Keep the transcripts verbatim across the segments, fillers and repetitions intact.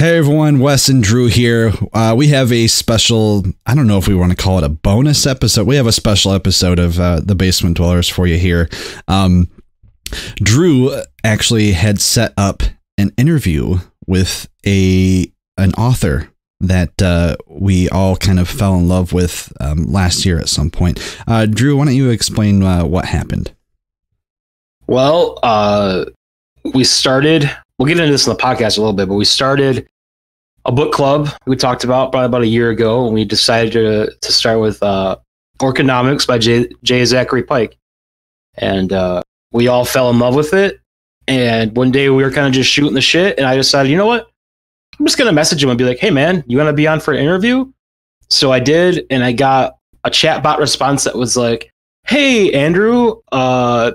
Hey everyone, Wes and Drew here. Uh, we have a special, I don't know if we want to call it a bonus episode. We have a special episode of uh, The Basement Dwellers for you here. Um, Drew actually had set up an interview with a an author that uh, we all kind of fell in love with um, last year at some point. Uh, Drew, why don't you explain uh, what happened? Well, uh, we started... We'll get into this in the podcast a little bit, but we started a book club we talked about probably about a year ago, and we decided to, to start with uh, Orconomics by J. J. Zachary Pike. And uh, we all fell in love with it. And one day we were kind of just shooting the shit, and I decided, you know what? I'm just going to message him and be like, hey, man, you want to be on for an interview? So I did, and I got a chatbot response that was like, hey, Andrew, uh,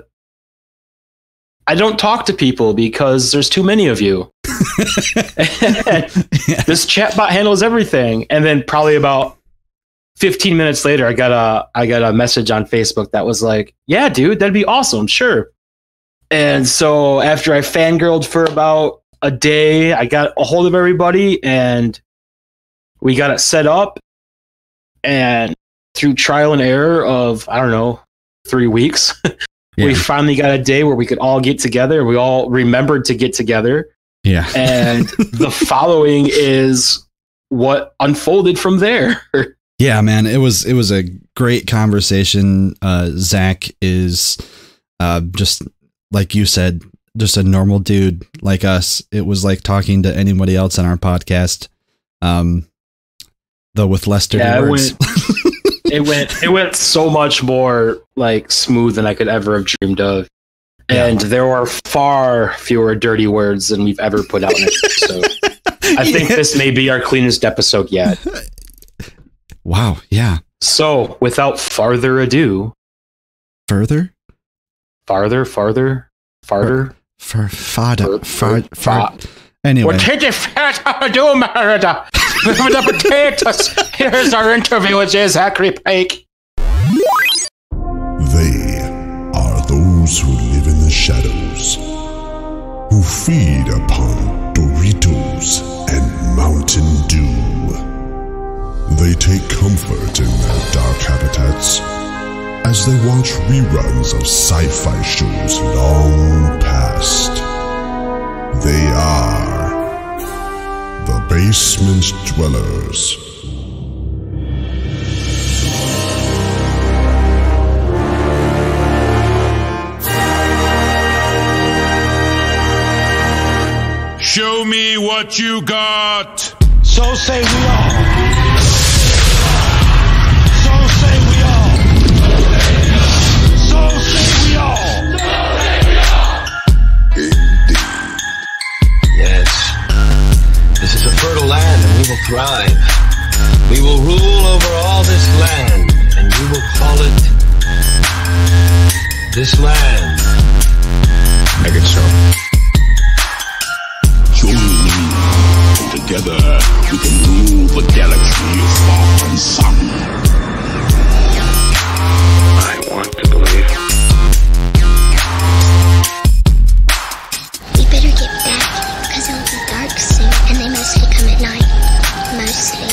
I don't talk to people because there's too many of you. This chatbot handles everything. And then probably about fifteen minutes later, I got a, I got a message on Facebook that was like, yeah, dude, that'd be awesome. Sure. And so after I fangirled for about a day, I got a hold of everybody and we got it set up, and through trial and error of, I don't know, three weeks, yeah. We finally got a day where we could all get together. We all remembered to get together. Yeah. And the following is what unfolded from there. Yeah, man, it was it was a great conversation. Uh, Zach is uh, just like you said, just a normal dude like us. It was like talking to anybody else on our podcast, um, though with less dirty yeah, words. It went it went so much more like smooth than I could ever have dreamed of. And yeah. There were far fewer dirty words than we've ever put out in an episode. I think yeah. This may be our cleanest episode yet. Wow, yeah. So without farther ado. Further? Farther, farther, farther. For farther far far anyway. With the potatoes, here's our interview with J. Zachary Pike. They are those who live in the shadows, who feed upon Doritos and Mountain Dew. They take comfort in their dark habitats as they watch reruns of sci-fi shows long past. They are The Basement Dwellers. Show me what you got. So say we all. So say we all. So say we all. So say we all. Indeed. Yes. This is a fertile land, and we will thrive. We will rule over all this land, and you will call it this land. Make it so. Join me, and together we can rule the galaxy far and sun. I want to believe. We better get back, because it'll be dark soon. And they mostly come at night. Mostly.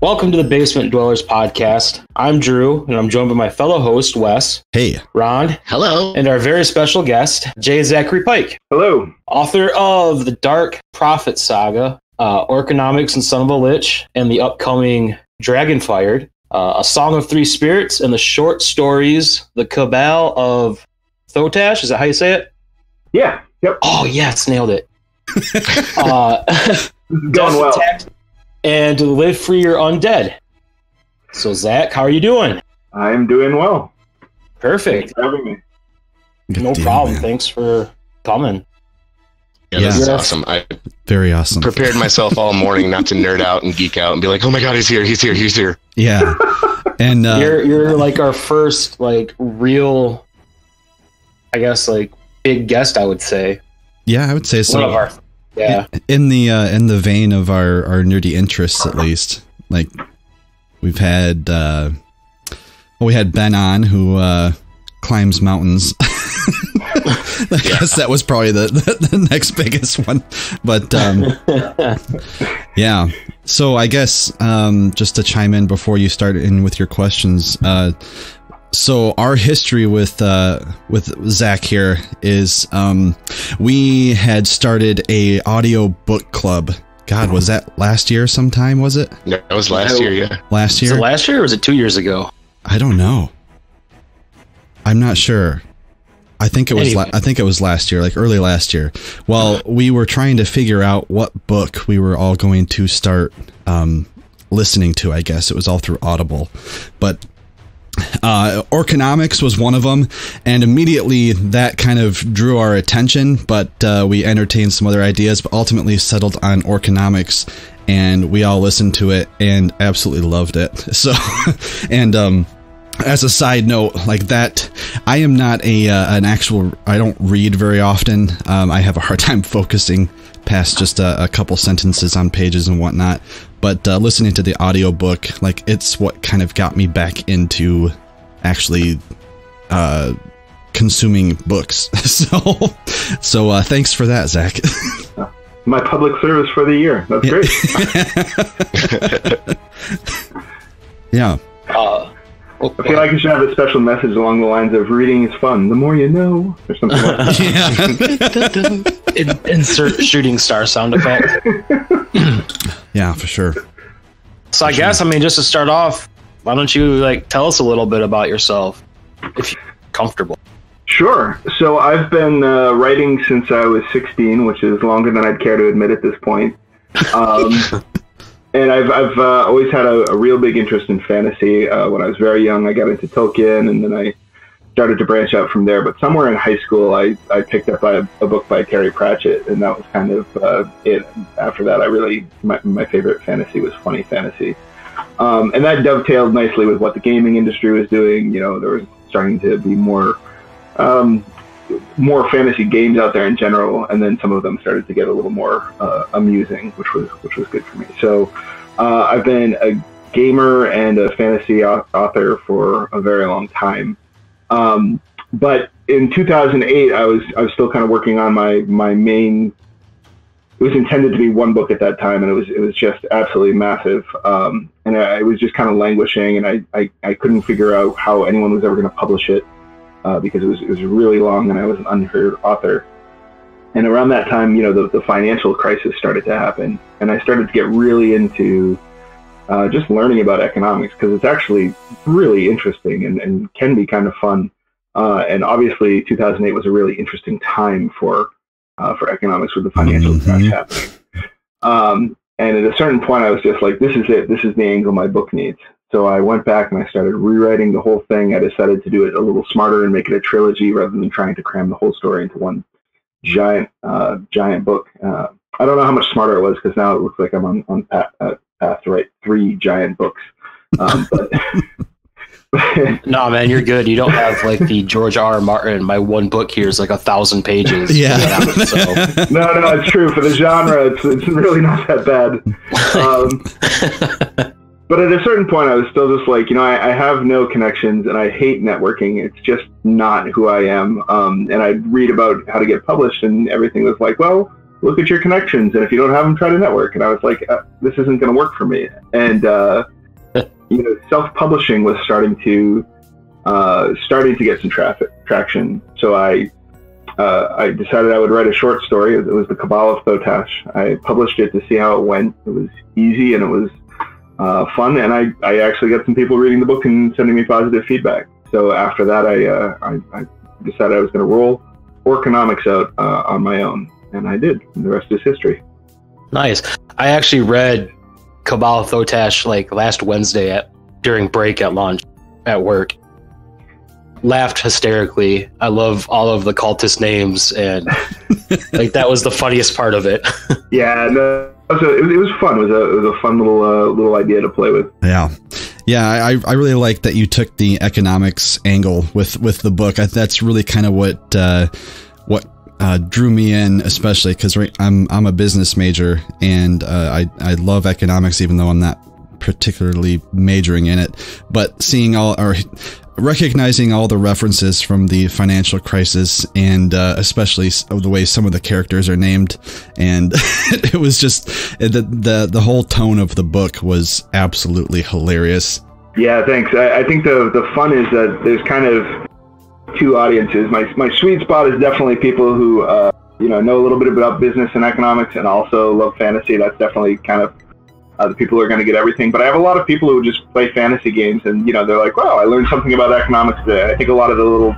Welcome to the Basement Dwellers Podcast. I'm Drew, and I'm joined by my fellow host, Wes. Hey. Ron. Hello. And our very special guest, J. Zachary Pike. Hello. Author of The Dark Prophet Saga, uh, Orconomics and Son of a Lich, and the upcoming Dragonfired. Uh, A Song of Three Spirits, and the short stories, The Cabal of Thotash. Is that how you say it? Yeah. Yep. Oh, yes. Nailed it. uh, Done well. And Live Free Your Undead. So, Zach, how are you doing? I'm doing well. Perfect. Thanks for having me. Good no deal, problem. Man. Thanks for coming. Yeah, yeah. This is awesome. I very awesome. Prepared myself all morning not to nerd out and geek out and be like, oh my god, he's here, he's here, he's here. Yeah, and uh, you're you're like our first like real, I guess like big guest. I would say. Yeah, I would say so. One of our, yeah, in the uh, in the vein of our our nerdy interests, at least, like we've had. Uh, we had Ben on, who uh, climbs mountains. I guess that was probably the, the, the next biggest one. But um, yeah, so I guess um, just to chime in before you start in with your questions. Uh, so our history with uh, with Zach here is um, we had started a audio book club. God, was that last year sometime, was it? No, it was last year, yeah. Last year? Was it last year or was it two years ago? I don't know. I'm not sure. I think it was anyway. I think it was last year, like early last year. Well, we were trying to figure out what book we were all going to start um, listening to, I guess. It was all through Audible. But uh, Orconomics was one of them, and immediately that kind of drew our attention, but uh, we entertained some other ideas, but ultimately settled on Orconomics, and we all listened to it and absolutely loved it. So, and um, as a side note, like that, I am not a uh, an actual, I don't read very often. Um, I have a hard time focusing past just a, a couple sentences on pages and whatnot. But uh, listening to the audiobook, like, it's what kind of got me back into actually uh, consuming books. So, so uh, thanks for that, Zach. My public service for the year. That's great. Yeah. Uh, okay. I feel like you should have a special message along the lines of "Reading is fun. The more you know," or something like that. It, insert shooting star sound effect. Yeah, for sure. So for I sure. guess, I mean, just to start off, why don't you like tell us a little bit about yourself, if you're comfortable? Sure. So I've been uh, writing since I was sixteen, which is longer than I'd care to admit at this point. Um, and I've, I've uh, always had a, a real big interest in fantasy. Uh, when I was very young, I got into Tolkien, and then I started to branch out from there, but somewhere in high school I, I picked up a, a book by Terry Pratchett, and that was kind of uh, it. After that, I really, my, my favorite fantasy was funny fantasy. Um, and that dovetailed nicely with what the gaming industry was doing. You know, there was starting to be more, um, more fantasy games out there in general, and then some of them started to get a little more uh, amusing, which was, which was good for me. So uh, I've been a gamer and a fantasy author for a very long time. Um, but in two thousand eight, I was, I was still kind of working on my, my main, it was intended to be one book at that time. And it was, it was just absolutely massive. Um, and I, I was just kind of languishing, and I, I, I couldn't figure out how anyone was ever going to publish it, uh, because it was, it was really long and I was an unheard author. And around that time, you know, the, the financial crisis started to happen, and I started to get really into Uh, just learning about economics, because it's actually really interesting and, and can be kind of fun. Uh, and obviously, two thousand eight was a really interesting time for uh, for economics, with the financial crash happening. Um, and at a certain point, I was just like, this is it. This is the angle my book needs. So I went back and I started rewriting the whole thing. I decided to do it a little smarter and make it a trilogy rather than trying to cram the whole story into one giant, uh, giant book. Uh, I don't know how much smarter it was, because now it looks like I'm on, on pat, uh, Uh, to write three giant books. Um, but no, man, you're good. You don't have like the George R. R. Martin, my one book here is like a thousand pages. Yeah. Out, so. No, no, it's true. For the genre, it's, it's really not that bad. Um, but at a certain point, I was still just like, you know, I, I have no connections and I hate networking. It's just not who I am. Um, and I'd read about how to get published, and everything was like, well, look at your connections, and if you don't have them, try to network. And I was like, uh, this isn't going to work for me. And uh, you know, self-publishing was starting to uh, starting to get some traffic traction. So I uh, I decided I would write a short story. It was The Cabal of Thotash. I published it to see how it went. It was easy and it was uh, fun, and I I actually got some people reading the book and sending me positive feedback. So after that, I uh, I, I decided I was going to roll Orconomics out uh, on my own. And I did. And the rest is history. Nice. I actually read Cabal of Thotash like last Wednesday at during break at lunch at work. Laughed hysterically. I love all of the cultist names, and like that was the funniest part of it. Yeah, no, so it, it was fun. It was a, it was a fun little uh, little idea to play with. Yeah. Yeah, I, I really like that you took the economics angle with with the book. I, that's really kind of what uh, what. Uh, drew me in, especially because I'm I'm a business major, and uh, I I love economics, even though I'm not particularly majoring in it, but seeing all or recognizing all the references from the financial crisis, and uh, especially the way some of the characters are named, and it was just the the the whole tone of the book was absolutely hilarious. Yeah, thanks. I, I think the the fun is that there's kind of two audiences. My my sweet spot is definitely people who uh, you know know a little bit about business and economics, and also love fantasy. That's definitely kind of Uh, the people who are going to get everything. But I have a lot of people who just play fantasy games, and you know they're like, wow, I learned something about economics today. I think a lot of the little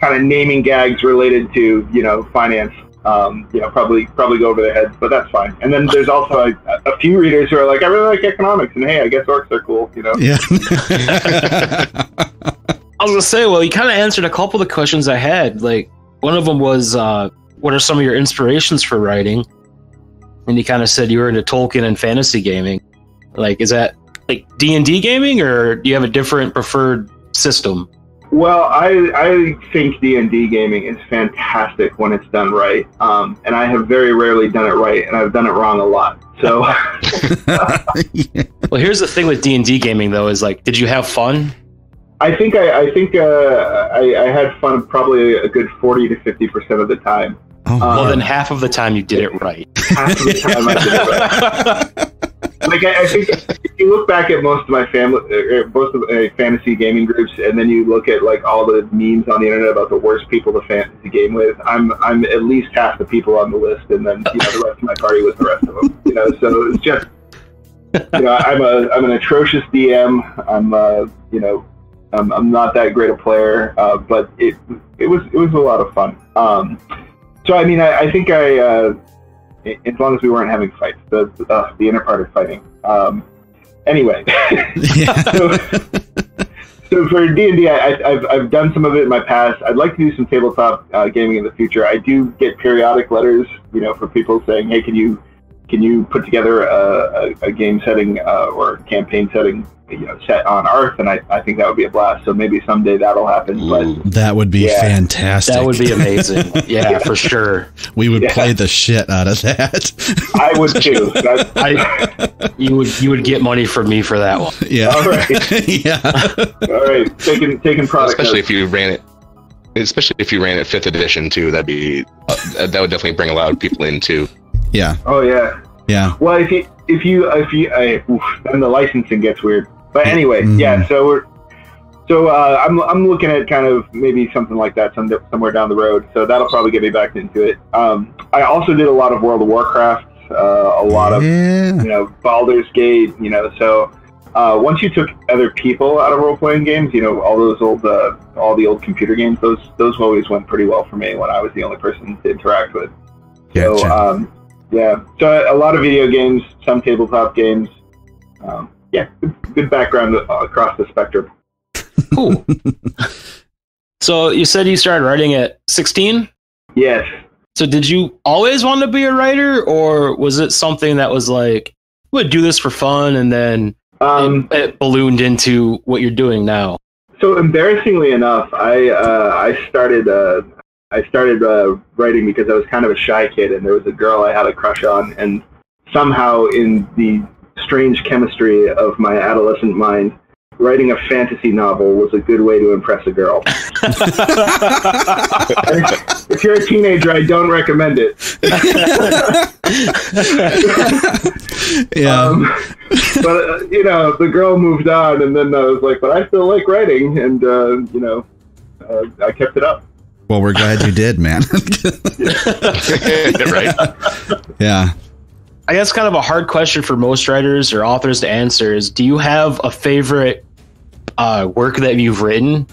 kind of naming gags related to you know finance um, you know probably probably go over their heads, but that's fine. And then there's also a, a few readers who are like, I really like economics, and hey, I guess orcs are cool, you know. Yeah. I was going to say, well, you kind of answered a couple of the questions I had. Like, one of them was uh, what are some of your inspirations for writing? And you kind of said you were into Tolkien and fantasy gaming. Like, is that like D and D gaming, or do you have a different preferred system? Well, I, I think D and D gaming is fantastic when it's done right. Um, and I have very rarely done it right, and I've done it wrong a lot. So, well, here's the thing with D and D gaming, though, is like, did you have fun? I think I, I think uh, I, I had fun probably a good forty to fifty percent of the time. Oh, well, um, then half of the time you did it right. Half of the time I did it right. Like, I, I think if you look back at most of my family, uh, most of uh, fantasy gaming groups, and then you look at like all the memes on the internet about the worst people to fantasy game with, I'm I'm at least half the people on the list, and then you know the rest of my party was the rest of them. You know, so it's just, you know, I'm a I'm an atrocious D M. I'm uh you know I'm I'm not that great a player, uh, but it it was it was a lot of fun. Um. So, I mean, I, I think I, uh, as long as we weren't having fights, the, uh, the inner part of fighting. Um, anyway, so, so for D and D, I, I've, I've done some of it in my past. I'd like to do some tabletop uh, gaming in the future. I do get periodic letters, you know, for people saying, hey, can you can you put together a, a, a game setting uh, or campaign setting, you know, set on Arth, and I, I think that would be a blast. So maybe someday that'll happen. But that would be yeah. fantastic. That would be amazing. Yeah, yeah. for sure. We would yeah. play the shit out of that. I would too. I, you would you would get money from me for that one. Yeah. All right. yeah. All right. Taking taking product. Especially notes. if you ran it. Especially if you ran it fifth edition too. That'd be uh, that would definitely bring a lot of people in too. Yeah. Oh yeah. Yeah. Well, if you if you if you I, oof, then the licensing gets weird. But anyway, mm. yeah. So we're so uh, I'm I'm looking at kind of maybe something like that some, somewhere down the road. So that'll probably get me back into it. Um, I also did a lot of World of Warcraft, uh, a lot of yeah. you know Baldur's Gate. You know, so uh, once you took other people out of role playing games, you know, all those old uh, all the old computer games, those those always went pretty well for me when I was the only person to interact with. So gotcha. um, yeah, so a lot of video games, some tabletop games. Um, Yeah, good background across the spectrum. Cool. So you said you started writing at sixteen? Yes. So did you always want to be a writer, or was it something that was like, we would do this for fun, and then um, it, it ballooned into what you're doing now? So embarrassingly enough, I uh, I started uh, I started uh, writing because I was kind of a shy kid, and there was a girl I had a crush on, and somehow in the strange chemistry of my adolescent mind, writing a fantasy novel was a good way to impress a girl. If you're a teenager, I don't recommend it. yeah. Um, but, uh, you know, the girl moved on, and then I was like, but I still like writing, and, uh, you know, uh, I kept it up. Well, we're glad you did, man. yeah. Right? Yeah. I guess kind of a hard question for most writers or authors to answer is, do you have a favorite uh, work that you've written?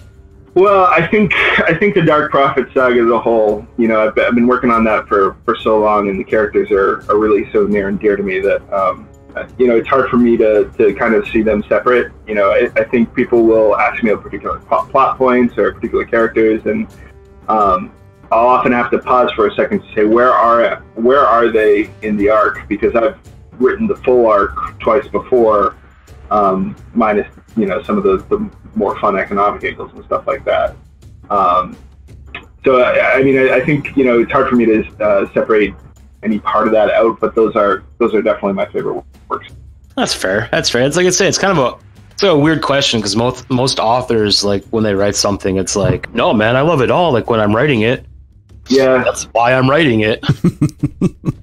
Well, I think I think the Dark Prophet Saga as a whole, you know, I've, I've been working on that for, for so long, and the characters are, are really so near and dear to me that, um, you know, it's hard for me to, to kind of see them separate. You know, I, I think people will ask me about particular plot points or particular characters, and um I'll often have to pause for a second to say, where are where are they in the arc? Because I've written the full arc twice before, um, minus you know some of the, the more fun economic angles and stuff like that. Um, so I, I mean, I, I think you know it's hard for me to uh, separate any part of that out, but those are those are definitely my favorite works. That's fair. That's fair. It's like I say, it's kind of a, it's like a weird question, because most most authors, like when they write something, it's like, no, man, I love it all. Like when I'm writing it, yeah, that's why I'm writing it.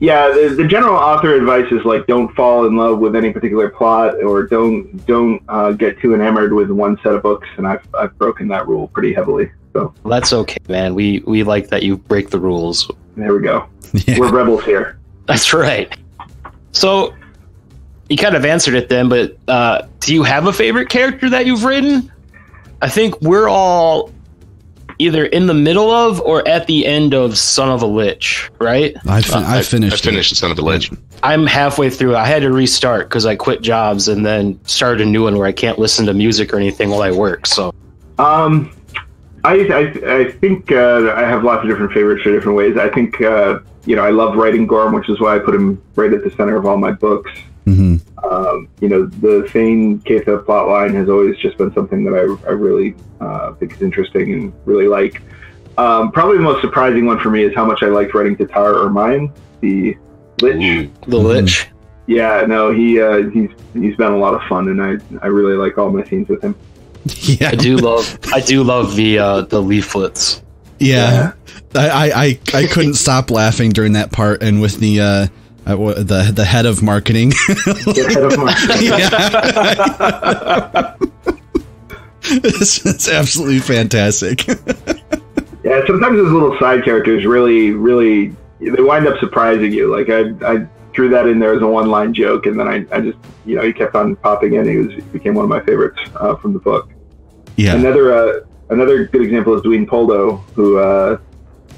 Yeah, the, the general author advice is like, don't fall in love with any particular plot, or don't don't uh, get too enamored with one set of books. And I've I've broken that rule pretty heavily. So well, that's okay, man. We we like that you break the rules. There we go. Yeah. We're rebels here. That's right. So you kind of answered it then, but uh, do you have a favorite character that you've written? I think we're all either in the middle of or at the end of Son of a Lich, right? I, fin uh, I finished I, I finished it. Son of a Lich. I'm halfway through. I had to restart because I quit jobs and then started a new one where I can't listen to music or anything while I work. So, um, I I, I think uh, I have lots of different favorites for different ways. I think, uh, you know, I love writing Gorm, which is why I put him right at the center of all my books. Mm-hmm. um, you know, the Thane Ketha plotline has always just been something that I, I really uh, think is interesting and really like. Um, probably the most surprising one for me is how much I liked writing Tatar Ermine, the Lich. Ooh, the Lich. Yeah, no, he uh, he's he's been a lot of fun, and I I really like all my scenes with him. Yeah, I do love I do love the uh, the leaflets. Yeah, yeah. I, I I couldn't stop laughing during that part, and with the. Uh, Uh, the the head of marketing. The head of marketing. it's, it's absolutely fantastic. Yeah, sometimes those little side characters really, really, they wind up surprising you. Like I, I threw that in there as a one-line joke, and then I, I just, you know, he kept on popping in. He was he became one of my favorites uh, from the book. Yeah. Another uh, another good example is Dwayne Poldo, who. Uh,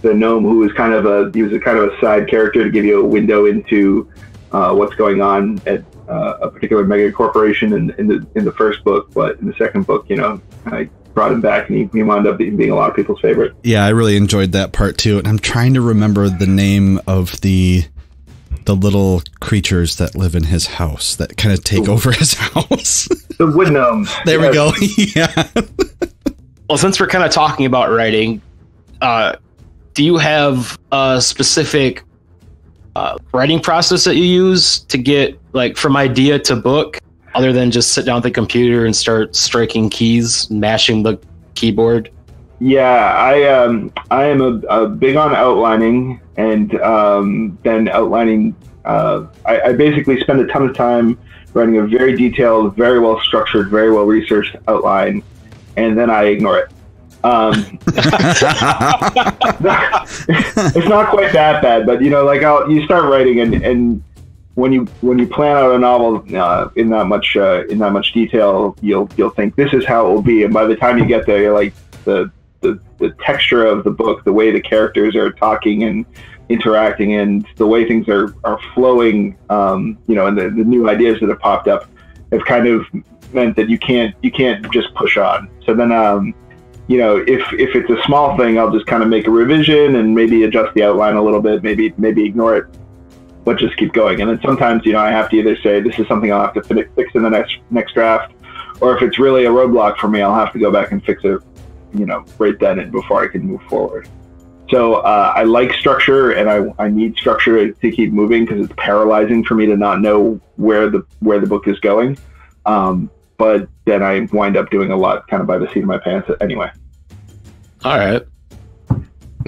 The gnome, who was kind of a he was a kind of a side character to give you a window into uh, what's going on at uh, a particular mega corporation in, in the in the first book, but in the second book, you know, I brought him back, and he, he wound up being a lot of people's favorite. Yeah, I really enjoyed that part too, and I'm trying to remember the name of the the little creatures that live in his house that kind of take Ooh. over his house. The wood gnomes. There yes. we go. Yeah. Well, since we're kind of talking about writing, uh. do you have a specific uh, writing process that you use to get like from idea to book, other than just sit down at the computer and start striking keys, mashing the keyboard? Yeah, I um, I am a, a big on outlining, and um, then outlining. Uh, I, I basically spend a ton of time writing a very detailed, very well structured, very well researched outline, and then I ignore it. Um, it's not quite that bad, but you know, like I'll, you start writing, and, and when you when you plan out a novel uh, in that much uh, in that much detail, you'll you'll think this is how it will be, and by the time you get there, you're like the the, the texture of the book, the way the characters are talking and interacting, and the way things are are flowing, um, you know, and the, the new ideas that have popped up have kind of meant that you can't you can't just push on. So then. Um, You know, if if it's a small thing, I'll just kind of make a revision and maybe adjust the outline a little bit, maybe maybe ignore it, but just keep going. And then sometimes, you know, I have to either say this is something I'll have to fix in the next next draft, or if it's really a roadblock for me, I'll have to go back and fix it, you know, right then and before I can move forward. So uh, I like structure, and I I need structure to keep moving, because it's paralyzing for me to not know where the where the book is going. Um, but then I wind up doing a lot kind of by the seat of my pants anyway. All right.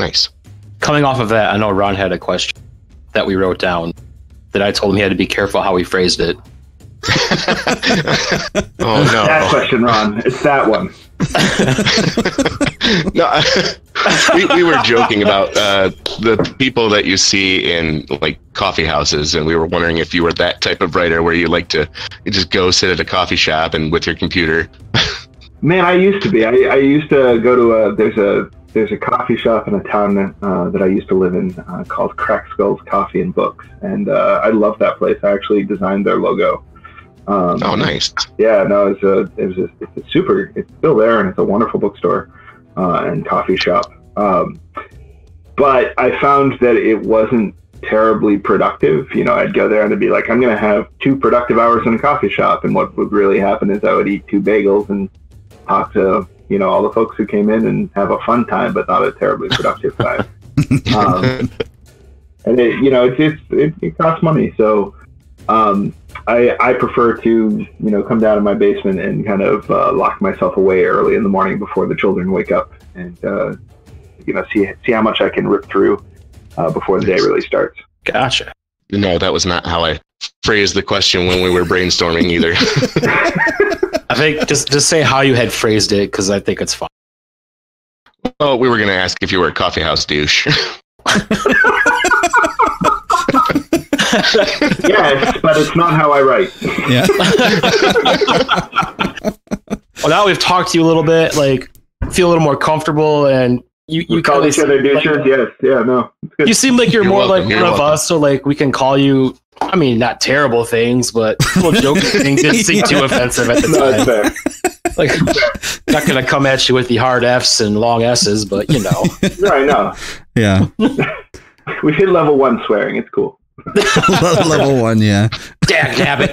Nice. Coming off of that, I know Ron had a question that we wrote down that I told him he had to be careful how he phrased it. Oh, no. That question, Ron. It's that one. No, I, we, we were joking about uh, the people that you see in like coffee houses, and we were wondering if you were that type of writer where you like to you just go sit at a coffee shop and with your computer. Man, I used to be. I, I used to go to a there's a there's a coffee shop in a town that, uh, that I used to live in uh, called Crack Skulls Coffee and Books, and uh, I love that place. I actually designed their logo. Um, oh, nice. Yeah, no, it's a it's a, it's a super. It's still there, and it's a wonderful bookstore uh, and coffee shop. Um, but I found that it wasn't terribly productive. You know, I'd go there and I'd be like, I'm going to have two productive hours in a coffee shop, and what would really happen is I would eat two bagels and talk to you know all the folks who came in and have a fun time, but not a terribly productive time. um, and it, you know, it's, it's it, it costs money, so. Um, I, I prefer to, you know, come down to my basement and kind of uh, lock myself away early in the morning before the children wake up, and uh, you know, see see how much I can rip through uh, before the day really starts. Gotcha. No, that was not how I phrased the question when we were brainstorming either. I think just just say how you had phrased it, because I think it's fine. Well, we were going to ask if you were a coffeehouse douche. Yes, but it's not how I write. Yeah. Well, now we've talked to you a little bit, like, feel a little more comfortable, and you, you call each other douchers. Like, yes, yeah, no. You seem like you're, you're more welcome, like you're one welcome. of us, so like we can call you. I mean, not terrible things, but little joking things didn't seem yeah. too offensive at the time. No, like, I'm not gonna come at you with the hard F's and long S's, but you know. Right? No. Yeah. We hit level one swearing. It's cool. Level one, yeah. Dad nabbit.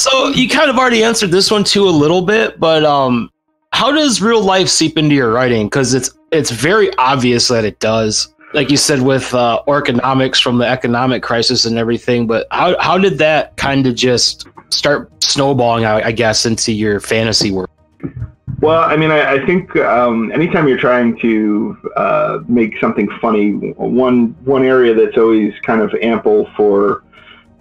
So you kind of already answered this one too a little bit, but um, how does real life seep into your writing? Because it's it's very obvious that it does. Like you said with uh, Orconomics, from the economic crisis and everything, but how how did that kind of just start snowballing, I, I guess, into your fantasy work? Well, I mean, I, I think um, anytime you're trying to uh, make something funny, one one area that's always kind of ample for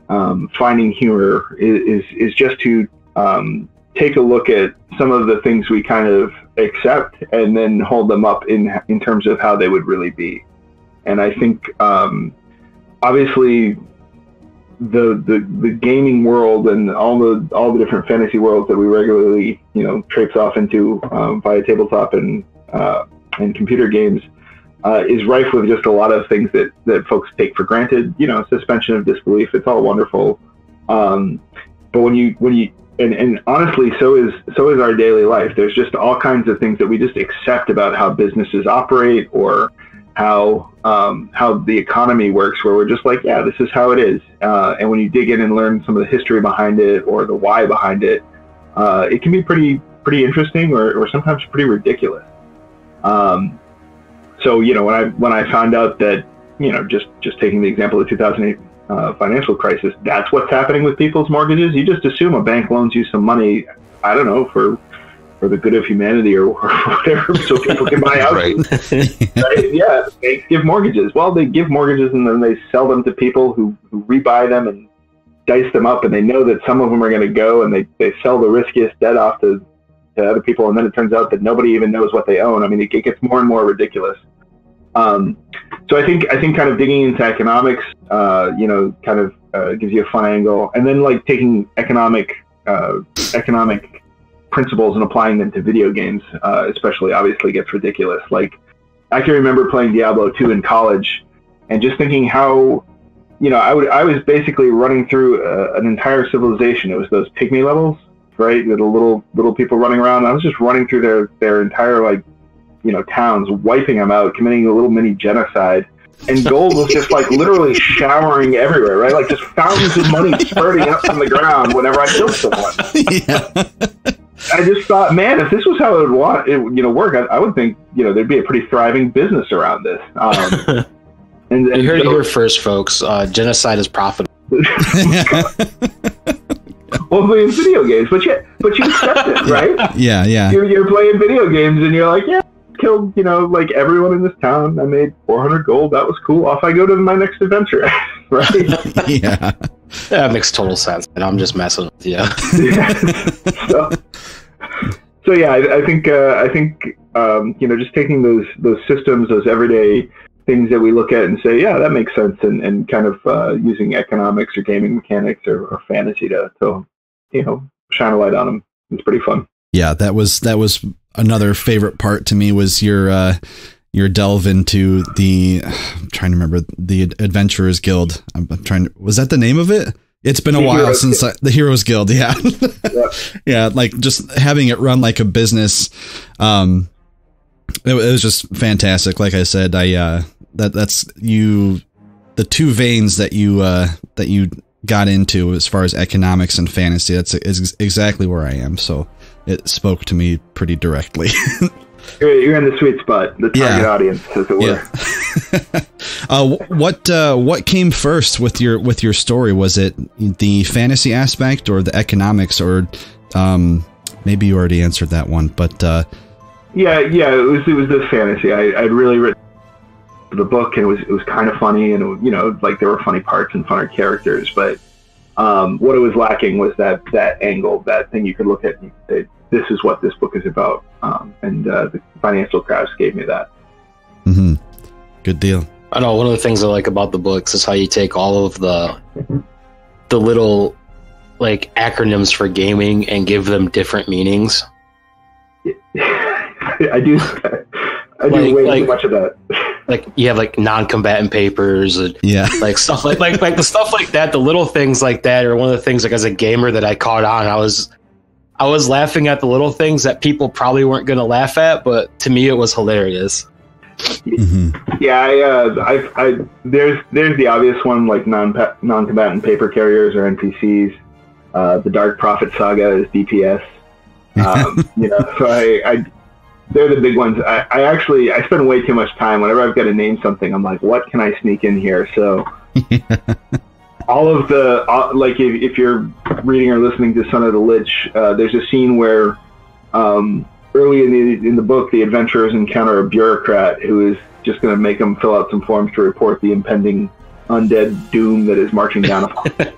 um, finding humor is is just to um, take a look at some of the things we kind of accept and then hold them up in in terms of how they would really be. And I think, um, obviously, the, the the gaming world and all the all the different fantasy worlds that we regularly, you know, traipse off into um, via tabletop and uh, and computer games uh, is rife with just a lot of things that that folks take for granted. You know, suspension of disbelief. It's all wonderful, um, but when you when you and, and honestly, so is so is our daily life. There's just all kinds of things that we just accept about how businesses operate, or how um, how the economy works, where we're just like, yeah, this is how it is. Uh, and when you dig in and learn some of the history behind it or the why behind it, uh, it can be pretty pretty interesting, or, or sometimes pretty ridiculous. Um, so, you know, when I when I found out that, you know, just, just taking the example of the two thousand eight uh, financial crisis, that's what's happening with people's mortgages. You just assume a bank loans you some money, I don't know, for... for the good of humanity, or, or whatever, so people can buy houses. Right. Right? Yeah, they give mortgages. Well, they give mortgages and then they sell them to people who, who rebuy them and dice them up, and they know that some of them are going to go, and they, they sell the riskiest debt off to, to other people, and then it turns out that nobody even knows what they own. I mean, it, it gets more and more ridiculous. Um, so I think I think kind of digging into economics, uh, you know, kind of uh, gives you a fun angle, and then like taking economic uh, economic. principles and applying them to video games, uh, especially, obviously gets ridiculous. Like, I can remember playing Diablo two in college and just thinking how, you know, I would I was basically running through uh, an entire civilization. It was those pygmy levels, right, with the little little people running around. I was just running through their their entire, like, you know, towns, wiping them out, committing a little mini genocide. And gold was just like literally showering everywhere, right? Like just fountains of money spurting up from the ground whenever I killed someone. Yeah. I just thought, man, if this was how it would want it, you know, work, I, I would think, you know, there'd be a pretty thriving business around this. Um, and, and you heard so, it here first, folks. Uh, genocide is profitable. Well, playing video games, but you, but you accept it, right? Yeah, yeah. You're, you're playing video games, and you're like, yeah, I killed, you know, like everyone in this town. I made four hundred gold. That was cool. Off I go to my next adventure, right? Yeah. That makes total sense, and I'm just messing with you. Yeah. So, so yeah, I, I think uh, I think um, you know, just taking those those systems, those everyday things that we look at and say, yeah, that makes sense, and, and kind of uh, using economics or gaming mechanics or, or fantasy to, to you know, shine a light on them. It's pretty fun. Yeah, that was that was another favorite part to me, was your uh, your delve into the. I'm trying to remember the Adventurers Guild. I'm, I'm trying to. Was that the name of it? It's been a while since I, the Heroes Guild. Yeah. Yep. Yeah. Like just having it run like a business. Um, it, it was just fantastic. Like I said, I, uh, that that's you, the two veins that you, uh, that you got into as far as economics and fantasy. That's is exactly where I am. So it spoke to me pretty directly. You're in the sweet spot, the target yeah. audience, as it were. Yeah. uh, what uh, what came first with your with your story? Was it the fantasy aspect or the economics, or um, maybe you already answered that one? But uh, yeah, yeah, it was it was the fantasy. I, I'd really written the book, and it was it was kind of funny, and it, you know, like there were funny parts and funner characters, but um, what it was lacking was that that angle, that thing you could look at and say, this is what this book is about, um, and uh, the financial crowds gave me that. Mm-hmm. Good deal. I know one of the things I like about the books is how you take all of the the little like acronyms for gaming and give them different meanings. I do. I do like, way like, too much of that. Like you have like non-combatant papers and yeah, like stuff like like like the stuff like that. The little things like that are one of the things like as a gamer that I caught on. I was. I was laughing at the little things that people probably weren't going to laugh at, but to me it was hilarious. Mm-hmm. Yeah, I, uh, I, I, there's there's the obvious one, like non non-combatant paper carriers or N P Cs. Uh, the Dark Prophet Saga is D P S. Um, you know, so I, I, they're the big ones. I, I actually I spend way too much time whenever I've got to name something. I'm like, what can I sneak in here? So. All of the, uh, like, if, if you're reading or listening to Son of a Lich, uh, there's a scene where um, early in the in the book, the adventurers encounter a bureaucrat who is just going to make them fill out some forms to report the impending undead doom that is marching down upon them.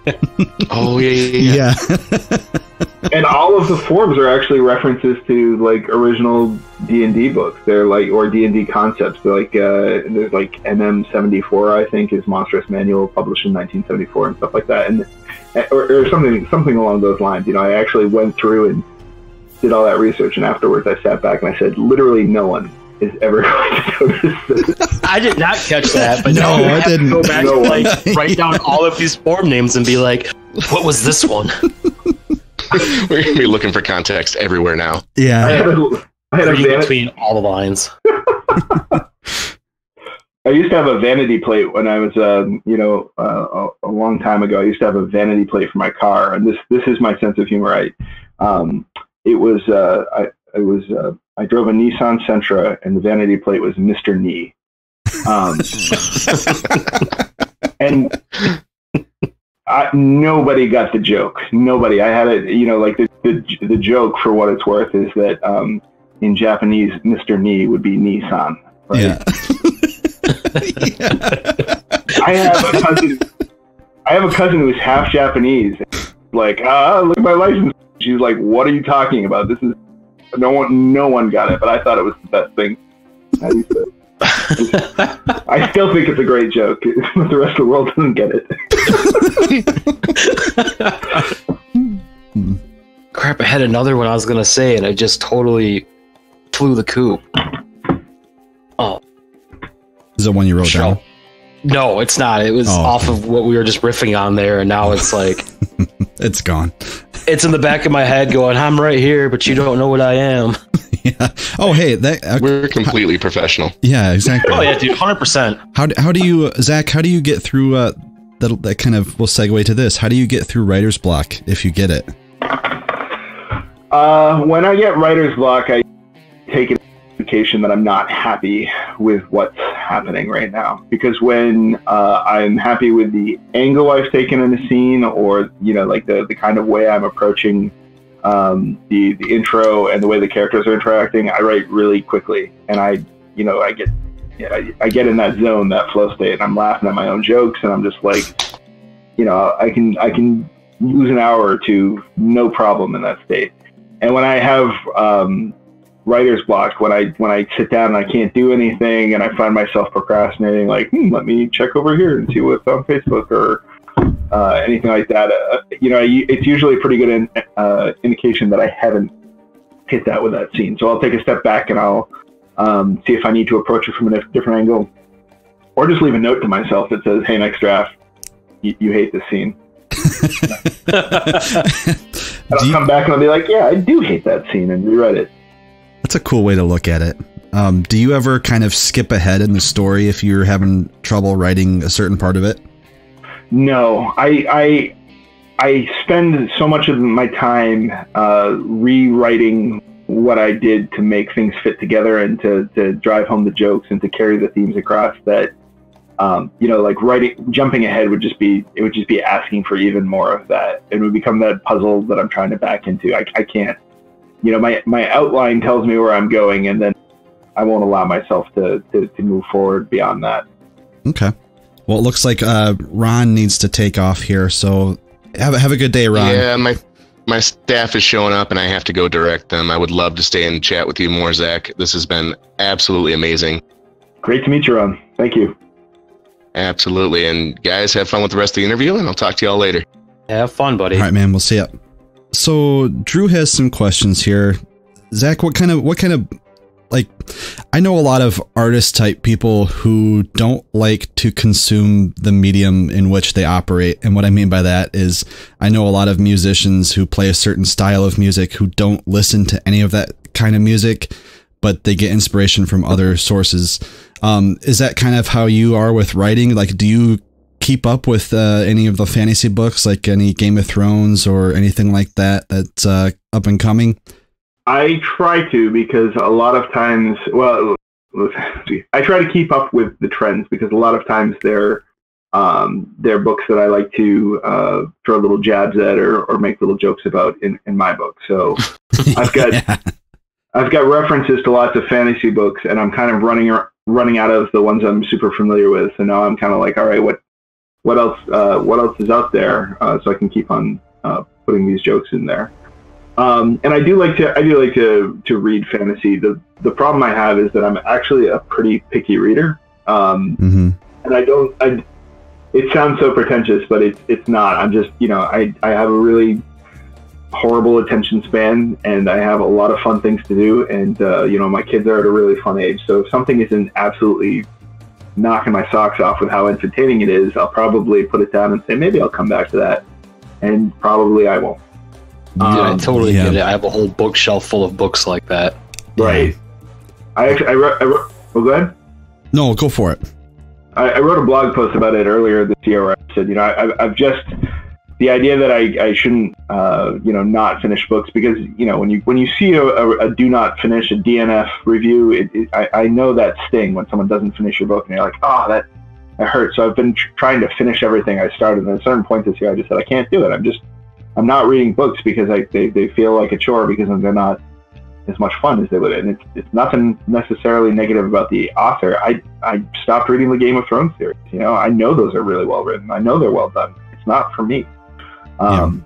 Oh, yeah, yeah, yeah. yeah. And all of the forms are actually references to, like, original D and D books. They're, like, or D and D concepts. They're, like, uh, there's, like, M M seventy-four, I think, is Monstrous Manual, published in nineteen seventy-four and stuff like that. And or, or something something along those lines. You know, I actually went through and did all that research, and afterwards I sat back and I said, literally no one is ever going to notice this. I did not catch that, but no, no I, I didn't. Go back no and like write down all of these form names and be like, "What was this one?" We're gonna be looking for context everywhere now. Yeah, I had a, I had a vanity between all the lines. I used to have a vanity plate when I was, um, you know, uh, a, a long time ago. I used to have a vanity plate for my car, and this this is my sense of humor. I, um, it was, uh, I it was. Uh, I drove a Nissan Sentra, and the vanity plate was Mister Knee. Um, and I, nobody got the joke. Nobody. I had it, you know, like the, the the joke for what it's worth is that um, in Japanese, Mister Knee would be Nissan. Right? Yeah. yeah. I have a cousin. I have a cousin who's half Japanese. Like, ah, look at my license. She's like, what are you talking about? This is. No one, no one got it, but I thought it was the best thing. I, used to, I still think it's a great joke, but the rest of the world doesn't get it. Crap! I had another one I was gonna say, and I just totally flew the coop. Oh, is that one you wrote down? No, it's not. It was oh, off okay. of what we were just riffing on there, and now it's like it's gone. It's in the back of my head going, I'm right here, but you don't know what I am. Yeah. Oh, hey. That, okay. We're completely professional. Yeah, exactly. Oh, yeah, dude, one hundred percent. How do, how do you, Zach, how do you get through, uh, that, that kind of will segue to this. How do you get through writer's block if you get it? Uh, when I get writer's block, I take an indication that I'm not happy with what's happening right now. Because when uh, I'm happy with the angle I've taken in a scene, or you know, like the the kind of way I'm approaching um, the the intro and the way the characters are interacting, I write really quickly, and I you know I get you know, I, I get in that zone, that flow state, and I'm laughing at my own jokes, and I'm just like, you know, I can I can lose an hour or two, no problem in that state. And when I have um, writer's block, when I when I sit down and I can't do anything and I find myself procrastinating, like hmm, let me check over here and see what's on Facebook or uh, anything like that, uh, you know, it's usually a pretty good in, uh, indication that I haven't hit that with that scene. So I'll take a step back and I'll um, see if I need to approach it from a different angle, or just leave a note to myself that says, hey, next draft, you, you hate this scene. And I'll come back and I'll be like, yeah, I do hate that scene, and rewrite it. That's a cool way to look at it. Um, do you ever kind of skip ahead in the story if you're having trouble writing a certain part of it? No, I I, I spend so much of my time uh, rewriting what I did to make things fit together and to, to drive home the jokes and to carry the themes across that, um, you know, like writing, jumping ahead would just be, it would just be asking for even more of that. It would become that puzzle that I'm trying to back into. I, I can't, you know, my, my outline tells me where I'm going, and then I won't allow myself to, to, to move forward beyond that. Okay. Well, it looks like uh, Ron needs to take off here. So have a, have a good day, Ron. Yeah, my my staff is showing up, and I have to go direct them. I would love to stay and chat with you more, Zach. This has been absolutely amazing. Great to meet you, Ron. Thank you. Absolutely. And guys, have fun with the rest of the interview, and I'll talk to y'all later. Have fun, buddy. All right, man. We'll see ya. So Drew has some questions here. Zach, what kind of what kind of like, I know a lot of artist type people who don't like to consume the medium in which they operate. And what I mean by that is I know a lot of musicians who play a certain style of music who don't listen to any of that kind of music, but they get inspiration from other sources. Um, is that kind of how you are with writing? Like, do you keep up with uh, any of the fantasy books, like any Game of Thrones or anything like that that's uh, up and coming? I try to, because a lot of times, well, I try to keep up with the trends, because a lot of times they're, um, they're books that I like to uh, throw little jabs at or, or make little jokes about in, in my book. So I've got, yeah. I've got references to lots of fantasy books, and I'm kind of running, running out of the ones I'm super familiar with. So now I'm kind of like, all right, what, what else, uh, what else is out there? Uh, so I can keep on uh, putting these jokes in there. Um, and I do like to, I do like to, to read fantasy. The, the problem I have is that I'm actually a pretty picky reader. Um, mm-hmm. and I don't, I, it sounds so pretentious, but it's, it's not. I'm just, you know, I, I have a really horrible attention span, and I have a lot of fun things to do. And, uh, you know, my kids are at a really fun age. So if something isn't absolutely knocking my socks off with how entertaining it is, I'll probably put it down and say, maybe I'll come back to that. And probably I won't. Dude, um, I totally yeah. get it. I have a whole bookshelf full of books like that. Right. I actually, I wrote, I wrote, well, go ahead. No, go for it. I, I wrote a blog post about it earlier this year where I said, you know, I, I've just, the idea that I, I shouldn't, uh, you know, not finish books, because, you know, when you, when you see a, a, a do not finish, a D N F review, it, it, I, I know that sting when someone doesn't finish your book and you're like, oh, that, that hurts. So I've been tr trying to finish everything I started. And at a certain point this year, I just said, I can't do it. I'm just, I'm not reading books because I, they, they feel like a chore, because they're not as much fun as they would. And it's, it's nothing necessarily negative about the author. I, I stopped reading the Game of Thrones series. You know, I know those are really well written. I know they're well done. It's not for me. Um,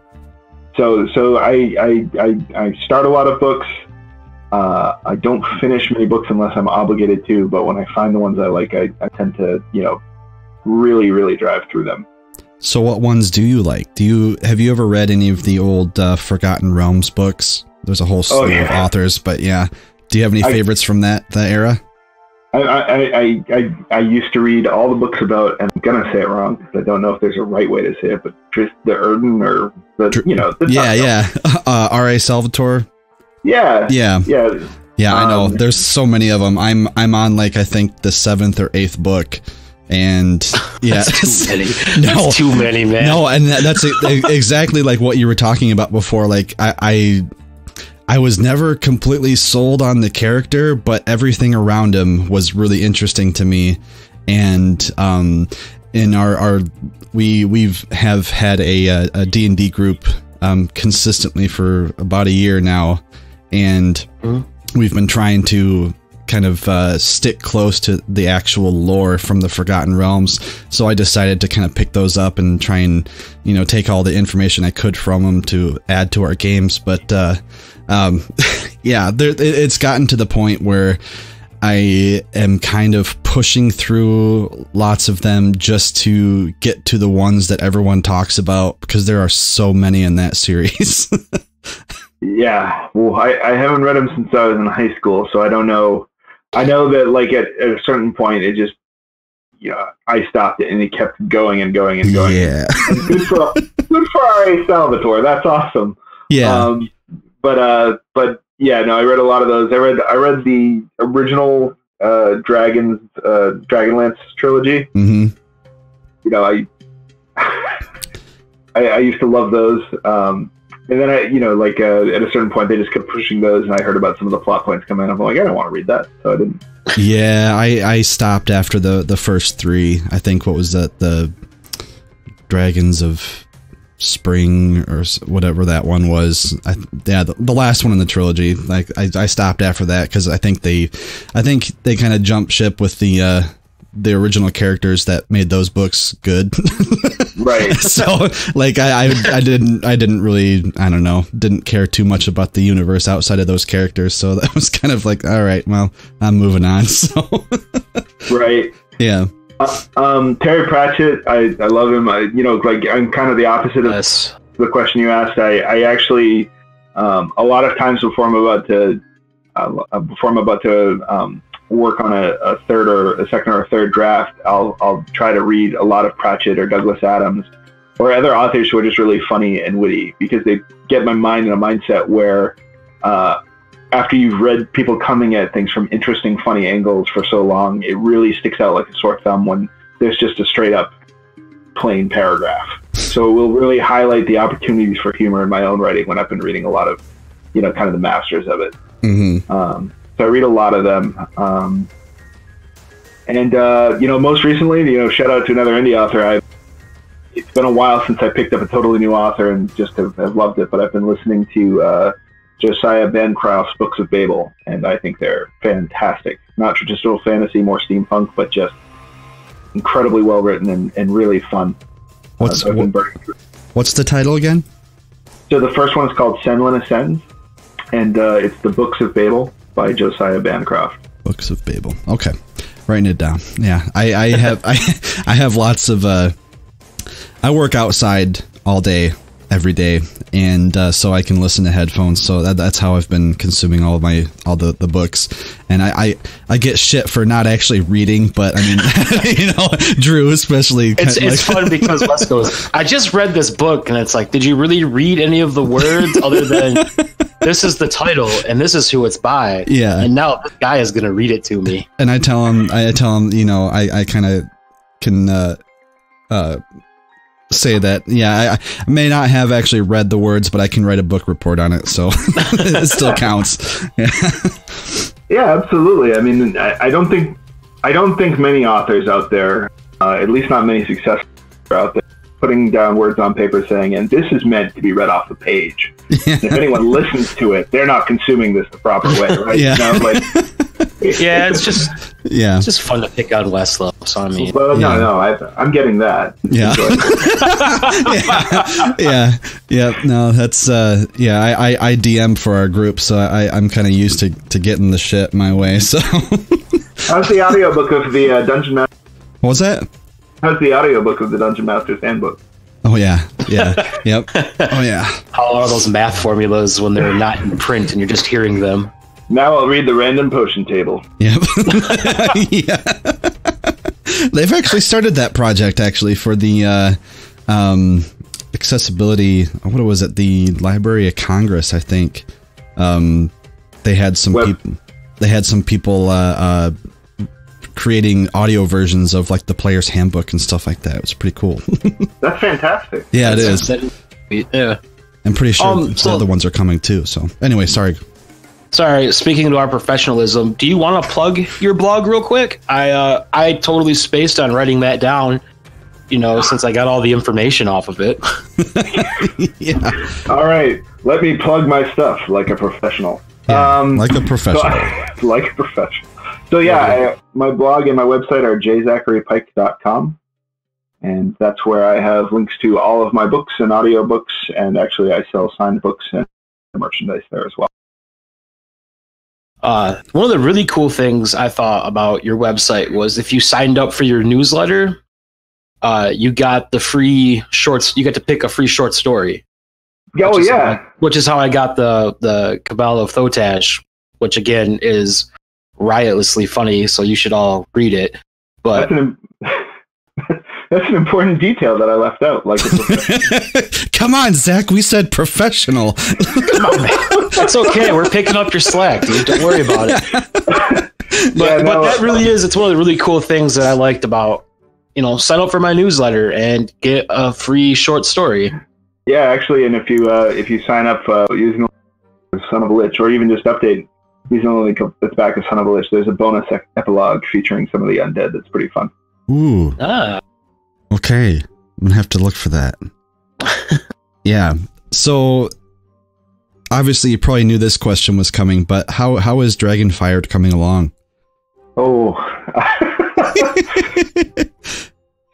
yeah. So, so I, I, I, I start a lot of books. Uh, I don't finish many books unless I'm obligated to, but when I find the ones I like, I, I tend to, you know, really, really drive through them. So what ones do you like? Do you have you ever read any of the old uh, Forgotten Realms books? There's a whole slew oh, yeah. of authors, but yeah. Do you have any I, favorites from that that era? I I, I I I used to read all the books about, and I'm gonna say it wrong because I don't know if there's a right way to say it, but Trist the Erden or the you know the yeah yeah uh, R A Salvatore. Yeah yeah yeah yeah. Um, I know there's so many of them. I'm I'm on like I think the seventh or eighth book. And yeah, that's too many. No, that's too many, man. No, and that, that's exactly like what you were talking about before. Like I, I, I was never completely sold on the character, but everything around him was really interesting to me. And um, in our our we we've have had a a D and D group um, consistently for about a year now, and mm-hmm. we've been trying to kind of uh, stick close to the actual lore from the Forgotten Realms. So I decided to kind of pick those up and try and, you know, take all the information I could from them to add to our games. But uh, um, yeah, there, it's gotten to the point where I am kind of pushing through lots of them just to get to the ones that everyone talks about, because there are so many in that series. Yeah. Well, I, I haven't read them since I was in high school, so I don't know. I know that, like, at, at a certain point, it just, you know, I stopped it, and it kept going and going and going. Yeah. And good for, good for R A Salvatore. That's awesome. Yeah. Um, but, uh, but yeah, no, I read a lot of those. I read, I read the original uh, Dragons, uh, Dragonlance trilogy. Mm-hmm. You know, I, I, I used to love those. Um, And then I, you know, like uh, at a certain point, they just kept pushing those, and I heard about some of the plot points coming in. I'm like, I don't want to read that, so I didn't. Yeah, I, I stopped after the the first three. I think what was that, the Dragons of Spring or whatever that one was. I, yeah, the, the last one in the trilogy. Like I, I stopped after that because I think they, I think they kind of jumped ship with the uh, the original characters that made those books good. Right. So like I, I, I didn't, I didn't really, I don't know, didn't care too much about the universe outside of those characters. So that was kind of like, all right, well, I'm moving on. So. Right. Yeah. Uh, um, Terry Pratchett. I, I love him. I, you know, like I'm kind of the opposite of yes. the question you asked. I, I actually, um, a lot of times before I'm about to, uh, before I'm about to, um, work on a, a third or a second or a third draft, I'll I'll try to read a lot of Pratchett or Douglas Adams or other authors who are just really funny and witty, because they get my mind in a mindset where uh, after you've read people coming at things from interesting, funny angles for so long, it really sticks out like a sore thumb when there's just a straight up plain paragraph. So it will really highlight the opportunities for humor in my own writing when I've been reading a lot of, you know, kind of the masters of it. Mm-hmm. Um, So I read a lot of them. Um, and, uh, you know, most recently, you know, shout out to another indie author. I, it's been a while since I picked up a totally new author and just have, have loved it, but I've been listening to uh, Josiah Bancroft's Books of Babel, and I think they're fantastic. Not traditional fantasy, more steampunk, but just incredibly well written and, and really fun. What's, uh, so what's the title again? So the first one is called Senlin Ascend, and uh, it's the Books of Babel by Josiah Bancroft. Books of Babel. Okay. Writing it down. Yeah. I, I have, I, I have lots of, uh, I work outside all day, every day. And, uh, so I can listen to headphones. So that, that's how I've been consuming all of my, all the, the books. And I, I, I get shit for not actually reading, but I mean, you know, Drew, especially. It's, it's like, fun because Les goes, I just read this book, and it's like, did you really read any of the words other than this is the title and this is who it's by? Yeah. And now this guy is going to read it to me. And I tell him, I tell him, you know, I, I kind of can, uh, uh, say that, yeah, I, I may not have actually read the words, but I can write a book report on it, so it still counts. Yeah. Yeah, absolutely. I mean, I, I don't think I don't think many authors out there, uh, at least not many successful out there, putting down words on paper saying, and this is meant to be read off the page. Yeah. If anyone listens to it, they're not consuming this the proper way, right? Yeah. You know, like, yeah, it's just yeah, it's just fun to pick out less love. So I mean, well, no, yeah. no, I, I'm getting that. Yeah. yeah, yeah, yeah. No, that's uh, yeah. I, I, I D M for our group, so I, I'm kind of used to to getting the shit my way. So, how's the audiobook of the uh, Dungeon Master? What was that? How's the audiobook of the Dungeon Master's Handbook? Oh yeah, yeah, yep. Oh yeah. How are those math formulas when they're not in print and you're just hearing them? Now I'll read the random potion table. Yep. Yeah. They've actually started that project actually for the uh, um, accessibility. What was it? The Library of Congress, I think. Um, they had some people. They had some people uh, uh, creating audio versions of like the Player's Handbook and stuff like that. It was pretty cool. That's fantastic. Yeah, it is. Yeah. I'm pretty sure um, the so other ones are coming too. So anyway, sorry. Sorry, speaking to our professionalism, do you want to plug your blog real quick? I uh, I totally spaced on writing that down, you know, since I got all the information off of it. Yeah. All right, let me plug my stuff like a professional. Yeah, um, like a professional. So I, like a professional. So yeah, yeah. I, my blog and my website are j zachary pike dot com, and that's where I have links to all of my books and audiobooks, and actually I sell signed books and merchandise there as well. Uh, one of the really cool things I thought about your website was if you signed up for your newsletter, uh, you got the free shorts. You get to pick a free short story. Oh, yeah. How, which is how I got the, the Cabal of Thotash, which again is riotously funny. So you should all read it. But that's an, that's an important detail that I left out. Like, come on, Zach. We said professional. Come on, man. That's okay. We're picking up your slack, dude. Don't worry about it. But, yeah, no, but that really is, it's one of the really cool things that I liked about, you know, sign up for my newsletter and get a free short story. Yeah, actually, and if you uh, if you sign up uh, using the Son of a Lich, or even just update using the link that's back to Son of a Lich, there's a bonus epilogue featuring some of the undead that's pretty fun. Ooh. Ah. Okay, I'm gonna have to look for that. Yeah. So obviously, you probably knew this question was coming, but how how is Dragonfired coming along? Oh.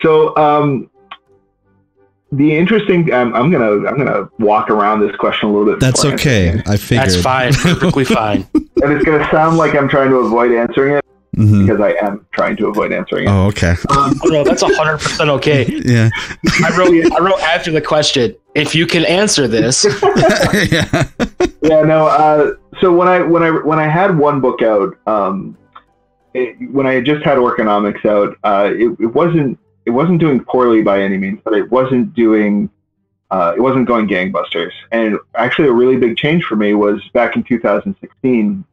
So um, the interesting, um, I'm gonna I'm gonna walk around this question a little bit. That's okay. I figured that's fine, perfectly fine. And it's gonna sound like I'm trying to avoid answering it mm-hmm. because I am trying to avoid answering it. Oh, okay. Um, no, that's a hundred percent okay. Yeah. I wrote I wrote after the question, if you can answer this. Yeah. Yeah. No. Uh, so when I when I when I had one book out, um, it, when I had just had Orconomics out, uh, it, it wasn't. It wasn't doing poorly by any means, but it wasn't doing, uh, it wasn't going gangbusters. And actually a really big change for me was back in two thousand sixteen,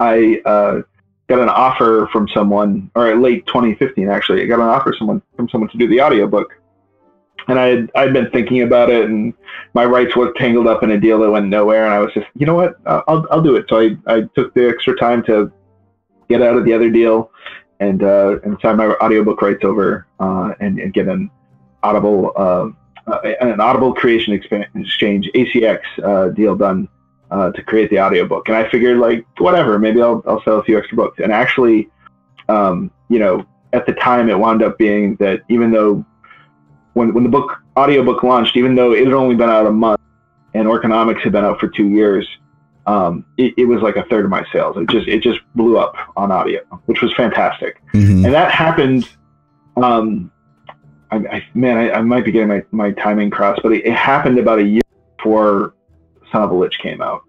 I uh, got an offer from someone, or late twenty fifteen, actually, I got an offer someone from someone to do the audiobook. And I had, I'd been thinking about it, and my rights were tangled up in a deal that went nowhere. And I was just, you know what, I'll, I'll do it. So I, I took the extra time to get out of the other deal and uh, and sign my audiobook rights over uh, and, and get an Audible uh, an Audible Creation Exchange A C X uh, deal done uh, to create the audiobook. And I figured, like, whatever, maybe I'll I'll sell a few extra books. And actually, um, you know, at the time it wound up being that even though when when the book audiobook launched, even though it had only been out a month and Orconomics had been out for two years. Um, it, it was like a third of my sales. It just it just blew up on audio, which was fantastic. Mm-hmm. And that happened. Um, I, I, man, I, I might be getting my, my timing crossed, but it, it happened about a year before Son of a Lich came out.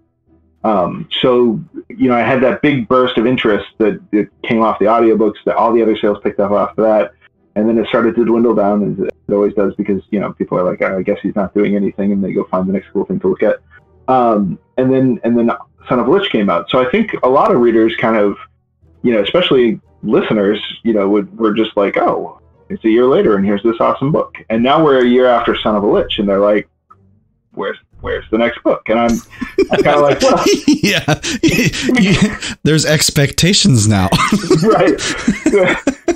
Um, so you know, I had that big burst of interest that, that came off the audiobooks. That all the other sales picked up after that, and then it started to dwindle down as it always does because you know people are like, oh, I guess he's not doing anything, and they go find the next cool thing to look at. Um, and then, and then Son of a Lich came out. So I think a lot of readers kind of, you know, especially listeners, you know, would, were just like, oh, it's a year later and here's this awesome book. And now we're a year after Son of a Lich and they're like, where's, where's the next book? And I'm, I'm kind of like, well, yeah, yeah, there's expectations now. Right.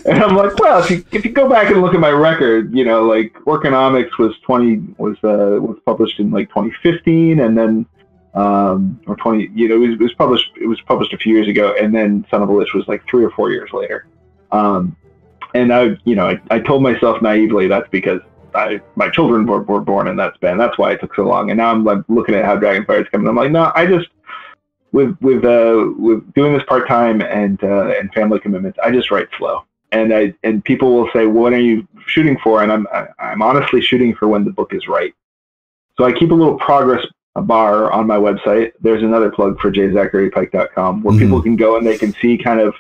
And I'm like, well, if you, if you go back and look at my record, you know, like Orconomics was twenty, was, uh, was published in like twenty fifteen and then, um, or twenty, you know, it was, it was published, it was published a few years ago. And then Son of a Lich was like three or four years later. Um, and I, you know, I, I told myself naively, that's because I, my children were, were born in that span. That's why it took so long. And now I'm like looking at how Dragonfire's coming. I'm like, no, I just, with, with, uh, with doing this part-time and, uh, and family commitments, I just write slow. And I and people will say, well, "What are you shooting for?" And I'm I, I'm honestly shooting for when the book is right. So I keep a little progress bar on my website. There's another plug for j zachary pike dot com where mm-hmm. people can go and they can see kind of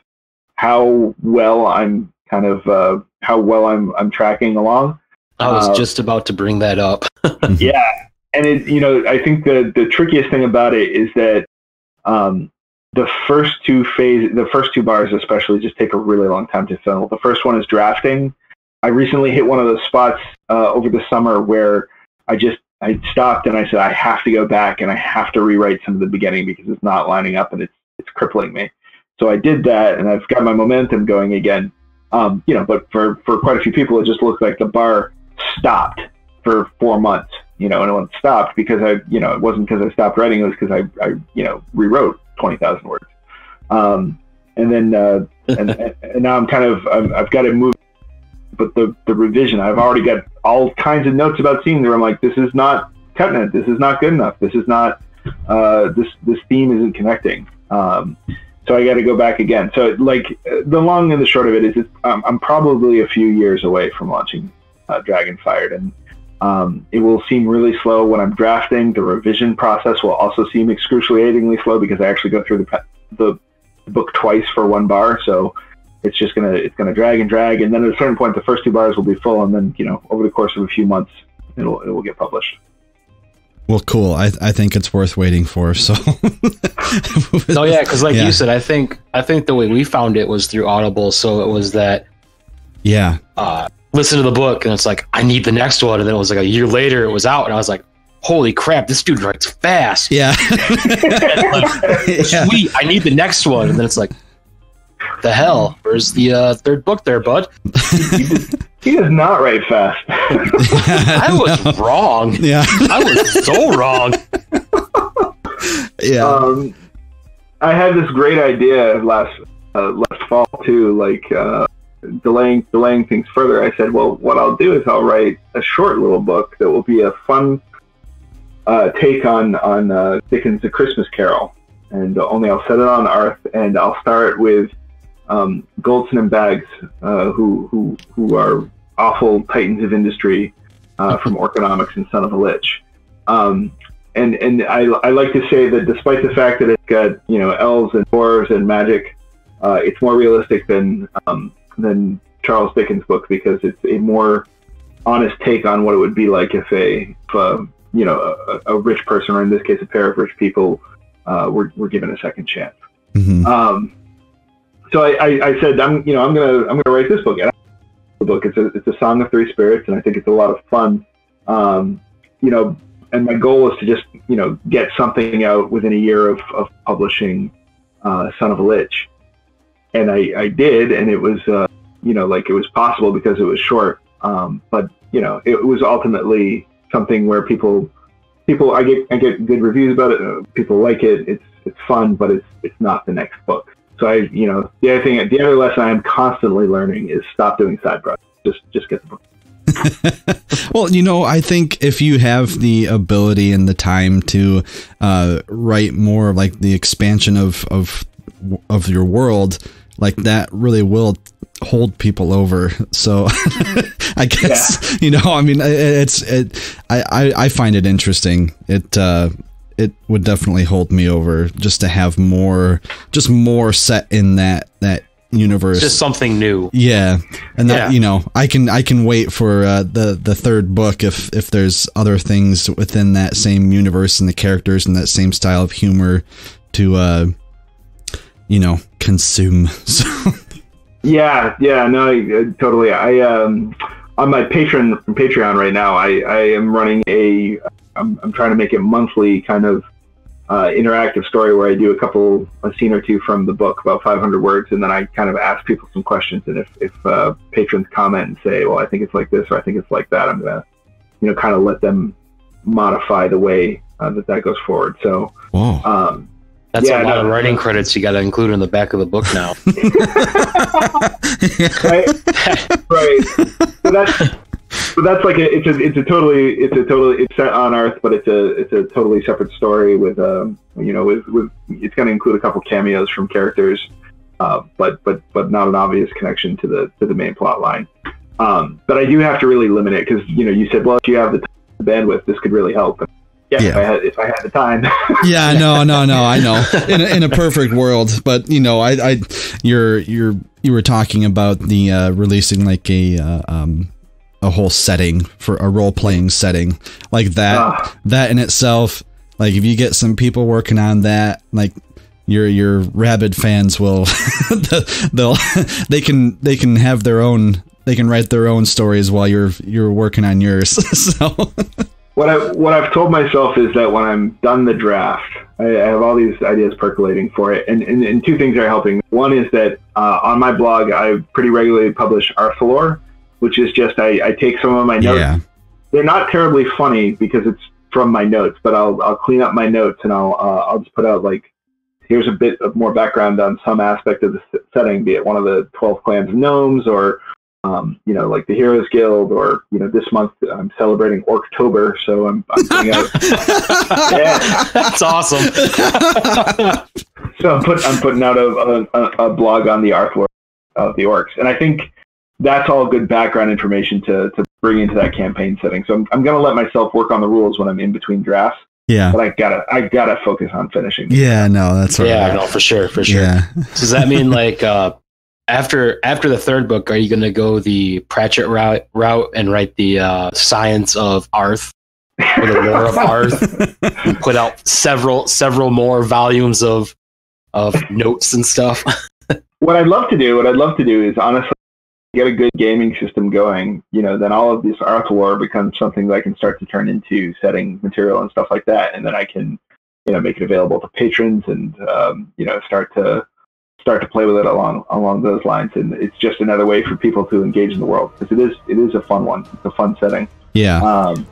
how well I'm kind of uh, how well I'm I'm tracking along. I was uh, just about to bring that up. Yeah, and it you know I think the the trickiest thing about it is that. Um, The first two phase, the first two bars especially, just take a really long time to fill. The first one is drafting. I recently hit one of those spots uh, over the summer where I just I stopped and I said I have to go back and I have to rewrite some of the beginning because it's not lining up and it's it's crippling me. So I did that and I've got my momentum going again. Um, you know, but for for quite a few people, it just looked like the bar stopped for four months. You know, and it stopped because I you know it wasn't because I stopped writing. It was because I I you know rewrote twenty thousand words. Um, and then, uh, and, and now I'm kind of, I've, I've got to move, but the, the revision, I've already got all kinds of notes about scenes where I'm like, this is not cutting it. This is not good enough. This is not, uh, this, this theme isn't connecting. Um, so I got to go back again. So like the long and the short of it is it's, um, I'm probably a few years away from launching uh, Dragonfired and, Um, it will seem really slow when I'm drafting. The revision process will also seem excruciatingly slow because I actually go through the the book twice for one bar. So it's just gonna it's gonna drag and drag, and then at a certain point, the first two bars will be full, and then you know over the course of a few months, it'll it will get published. Well, cool. I I think it's worth waiting for. So oh yeah, because like yeah. you said, I think I think the way we found it was through Audible. So it was that yeah. Uh, listen to the book and it's like I need the next one, and then it was like a year later it was out and I was like holy crap, this dude writes fast. Yeah. Like, sweet, I need the next one. And then it's like, the hell, where's the uh, third book there, bud? He does not write fast. I was wrong. Yeah. I was so wrong. Yeah. Um, I had this great idea last uh, last fall too, like uh, delaying delaying things further. I said, well, what I'll do is I'll write a short little book that will be a fun uh, take on on uh, Dickens' A Christmas Carol, and only I'll set it on Arth, and I'll start with um, Goldson and Baggs, uh, who who who are awful titans of industry uh, from Orconomics and Son of a Lich. Um, And and I, I like to say that despite the fact that it's got, you know, elves and dwarves and magic, uh, it's more realistic than um, than Charles Dickens' book, because it's a more honest take on what it would be like if a if, uh, you know a, a rich person, or in this case a pair of rich people, uh, were were given a second chance. Mm-hmm. Um, so I, I, I said I'm you know I'm gonna I'm gonna write this book. And I wrote the book, it's a it's a Song of Three Spirits, and I think it's a lot of fun. Um, you know. And my goal is to just, you know, get something out within a year of, of publishing uh, Son of a Lich. And I, I did, and it was, uh, you know, like it was possible because it was short. Um, but, you know, it was ultimately something where people, people, I get I get good reviews about it. Uh, people like it. It's it's fun, but it's it's not the next book. So I, you know, the other thing, the other lesson I am constantly learning is stop doing side projects. Just, just get the book. Well, you know, I think if you have the ability and the time to uh, write more of like the expansion of, of, of your world, like that really will hold people over. So I guess, yeah. You know, I mean, it's, it, I, I find it interesting. It, uh, it would definitely hold me over just to have more, just more set in that, that, universe. It's just something new. Yeah. And that, yeah. You know, I can I can wait for uh, the the third book if if there's other things within that same universe and the characters and that same style of humor to uh you know, consume. So yeah, yeah, no, I, totally. I um on my Patreon Patreon right now, I I am running a I'm I'm trying to make it monthly kind of Uh, interactive story where I do a couple, a scene or two from the book, about five hundred words, and then I kind of ask people some questions. And if, if uh, patrons comment and say, well, I think it's like this, or I think it's like that, I'm going to, you know, kind of let them modify the way uh, that that goes forward. So, wow. um, That's yeah, a lot no, of writing credits you got to include in the back of the book now. Right? Right. So that's... So that's like a, it's a it's a totally it's a totally it's set on Earth, but it's a it's a totally separate story with um you know with, with it's going to include a couple cameos from characters, uh but but but not an obvious connection to the to the main plot line, um but I do have to really limit it because you know you said well if you have the time, the bandwidth, this could really help. And yeah, yeah. If I had if I had the time. Yeah, no, no, no, I know in a, in a perfect world, but you know I I you're you're you were talking about the uh, releasing like a uh, um. a whole setting for a role-playing setting like that, uh, that in itself, like if you get some people working on that, like your, your rabid fans will, they'll, they can, they can have their own, they can write their own stories while you're, you're working on yours. So what I, what I've told myself is that when I'm done the draft, I, I have all these ideas percolating for it. And, and, and two things are helping. One is that, uh, on my blog, I pretty regularly publish Arthalore, which is just I, I take some of my notes. Yeah. They're not terribly funny because it's from my notes, but I'll I'll clean up my notes and I'll uh, I'll just put out like here's a bit of more background on some aspect of the setting, be it one of the twelve clans of gnomes or um, you know like the Heroes Guild or you know this month I'm celebrating Orktober, so I'm I'm putting out. Yeah, that's awesome. So I'm put I'm putting out a a, a blog on the artwork of the orcs, and I think. That's all good background information to, to bring into that campaign setting. So I'm, I'm going to let myself work on the rules when I'm in between drafts. Yeah. But I gotta, I gotta focus on finishing. Yeah, no, that's right. Yeah, no, for sure. For sure. Yeah. Does that mean like, uh, after, after the third book, are you going to go the Pratchett route route and write the, uh, Science of Arth or the Lore of Arth and put out several, several more volumes of, of notes and stuff? What I'd love to do, what I'd love to do is honestly, get a good gaming system going, you know, then all of this Arth lore becomes something that I can start to turn into setting material and stuff like that. And then I can, you know, make it available to patrons and, um, you know, start to start to play with it along along those lines. And it's just another way for people to engage in the world, because it is it is a fun one. It's a fun setting. Yeah. Um,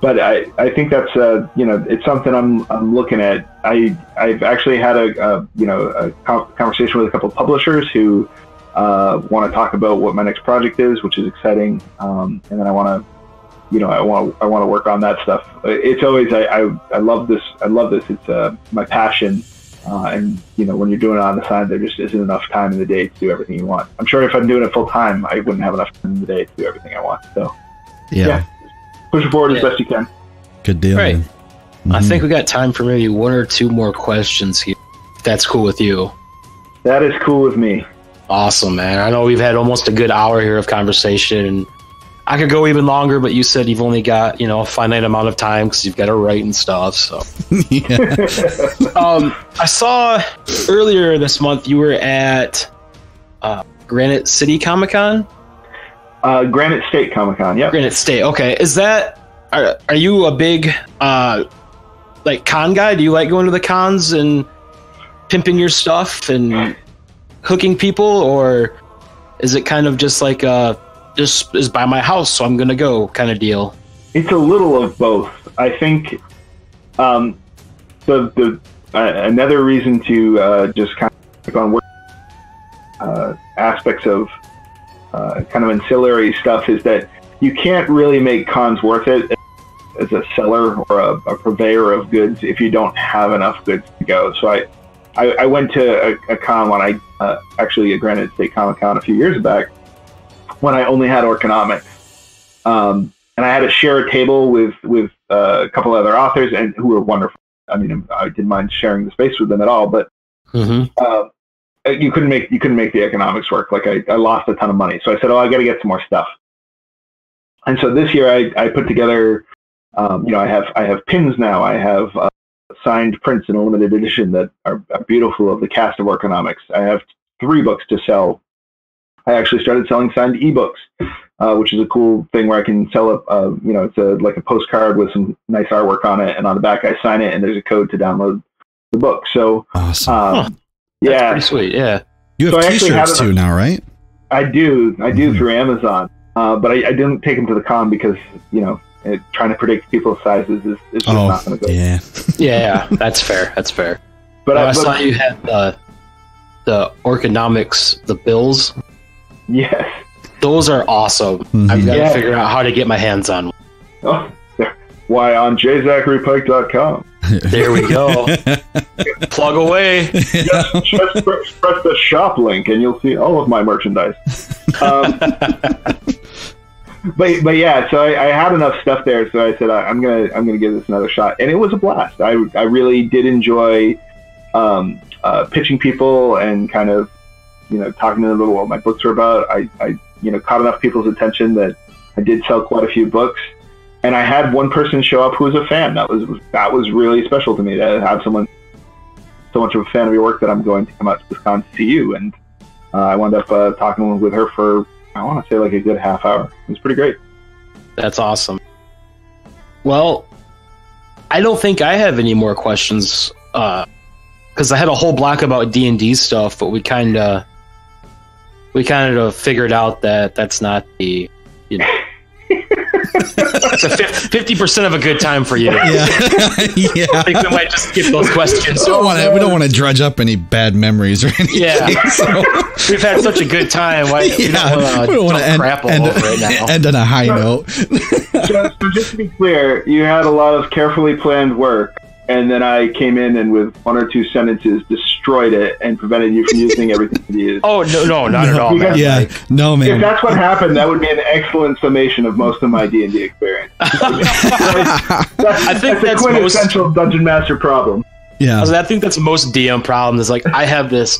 but I, I think that's, uh, you know, it's something I'm, I'm looking at. I, I've actually had a, a you know, a conversation with a couple of publishers who uh, want to talk about what my next project is, which is exciting. Um, and then I want to, you know, I want I want to work on that stuff. It's always, I, I, I love this. I love this. It's uh, my passion. Uh, and, you know, when you're doing it on the side, there just isn't enough time in the day to do everything you want. I'm sure if I'm doing it full time, I wouldn't have enough time in the day to do everything I want. So, yeah. yeah. Push forward as yeah. best you can. Good deal. Right. Mm-hmm. I think we got time for maybe one or two more questions here. If that's cool with you. That is cool with me. Awesome, man. I know we've had almost a good hour here of conversation. I could go even longer, but you said you've only got, you know, a finite amount of time because you've got to write and stuff. So, um, I saw earlier this month you were at uh, Granite City Comic-Con. Uh, Granite State Comic-Con, yeah. Granite State, okay. Is that, are, are you a big, uh, like, con guy? Do you like going to the cons and pimping your stuff and hooking people? Or is it kind of just like, uh, this is by my house, so I'm going to go kind of deal? It's a little of both. I think um, the, the uh, another reason to uh, just kind of pick on uh, aspects of Uh, kind of ancillary stuff is that you can't really make cons worth it as a seller or a, a purveyor of goods if you don't have enough goods to go. So I, I, I went to a, a con when I uh, actually at Granite State Comic Con a few years back when I only had Orconomics, um, and I had to share a table with with uh, a couple other authors and who were wonderful. I mean, I didn't mind sharing the space with them at all, but. Mm-hmm. uh, You couldn't make you couldn't make the economics work. Like I, I lost a ton of money, so I said, "Oh, I got to get some more stuff." And so this year, I, I put together, um, you know, I have I have pins now. I have uh, signed prints in a limited edition that are, are beautiful of the cast of Orconomics. I have three books to sell. I actually started selling signed ebooks, uh, which is a cool thing where I can sell a, uh, you know, it's a like a postcard with some nice artwork on it, and on the back I sign it, and there's a code to download the book. So. Awesome. Um, huh. That's yeah, pretty sweet. Yeah, you have so T-shirts too now, right? I do. I do mm-hmm. through Amazon, uh, but I, I didn't take them to the con because you know it, trying to predict people's sizes is, is just oh, not going to go. Yeah, yeah, that's fair. That's fair. But well, I, I saw but, you had the the Orconomics, the bills. Yes, those are awesome. Mm-hmm. I've got yeah. to figure out how to get my hands on one. Oh, why on j zachary pike dot com. There we go. Plug away. Just, just press, press the shop link and you'll see all of my merchandise. Um, but but yeah, so I, I had enough stuff there, so I said I, I'm gonna I'm gonna give this another shot, and it was a blast. I I really did enjoy um, uh, pitching people and kind of you know talking to them about what my books were about. I I you know caught enough people's attention that I did sell quite a few books. And I had one person show up who was a fan. That was that was really special to me to have someone so much of a fan of your work that I'm going to come out to this con to see you. And uh, I wound up uh, talking with her for, I want to say, like a good half hour. It was pretty great. That's awesome. Well, I don't think I have any more questions because uh, I had a whole block about D and D stuff, but we kind of we kind of figured out that that's not the you know. It's a fifty percent of a good time for you. Yeah. yeah. I think we might just skip those questions. We don't oh, want to drudge up any bad memories or anything. Yeah. So. We've had such a good time. Why, yeah. We don't want to end, end, right end on a high so, note. so, so just to be clear, you had a lot of carefully planned work, and then I came in and with one or two sentences destroyed it and prevented you from using everything you used. Oh, no, no, not no, at all, man. Yeah, like, no, man. If that's what happened, that would be an excellent summation of most of my D and D experience. that's, I think that's, that's a quintessential most, Dungeon Master problem. Yeah. I think that's most D M problem is like, I have this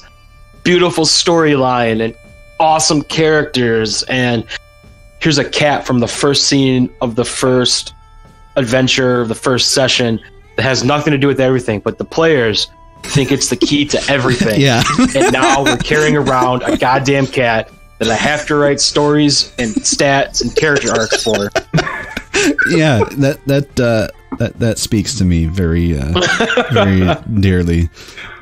beautiful storyline and awesome characters, and here's a cat from the first scene of the first adventure, of the first session, that has nothing to do with everything, but the players think it's the key to everything. Yeah. And now we're carrying around a goddamn cat that I have to write stories and stats and character arcs for. Yeah, that that uh, that that speaks to me very uh, very dearly.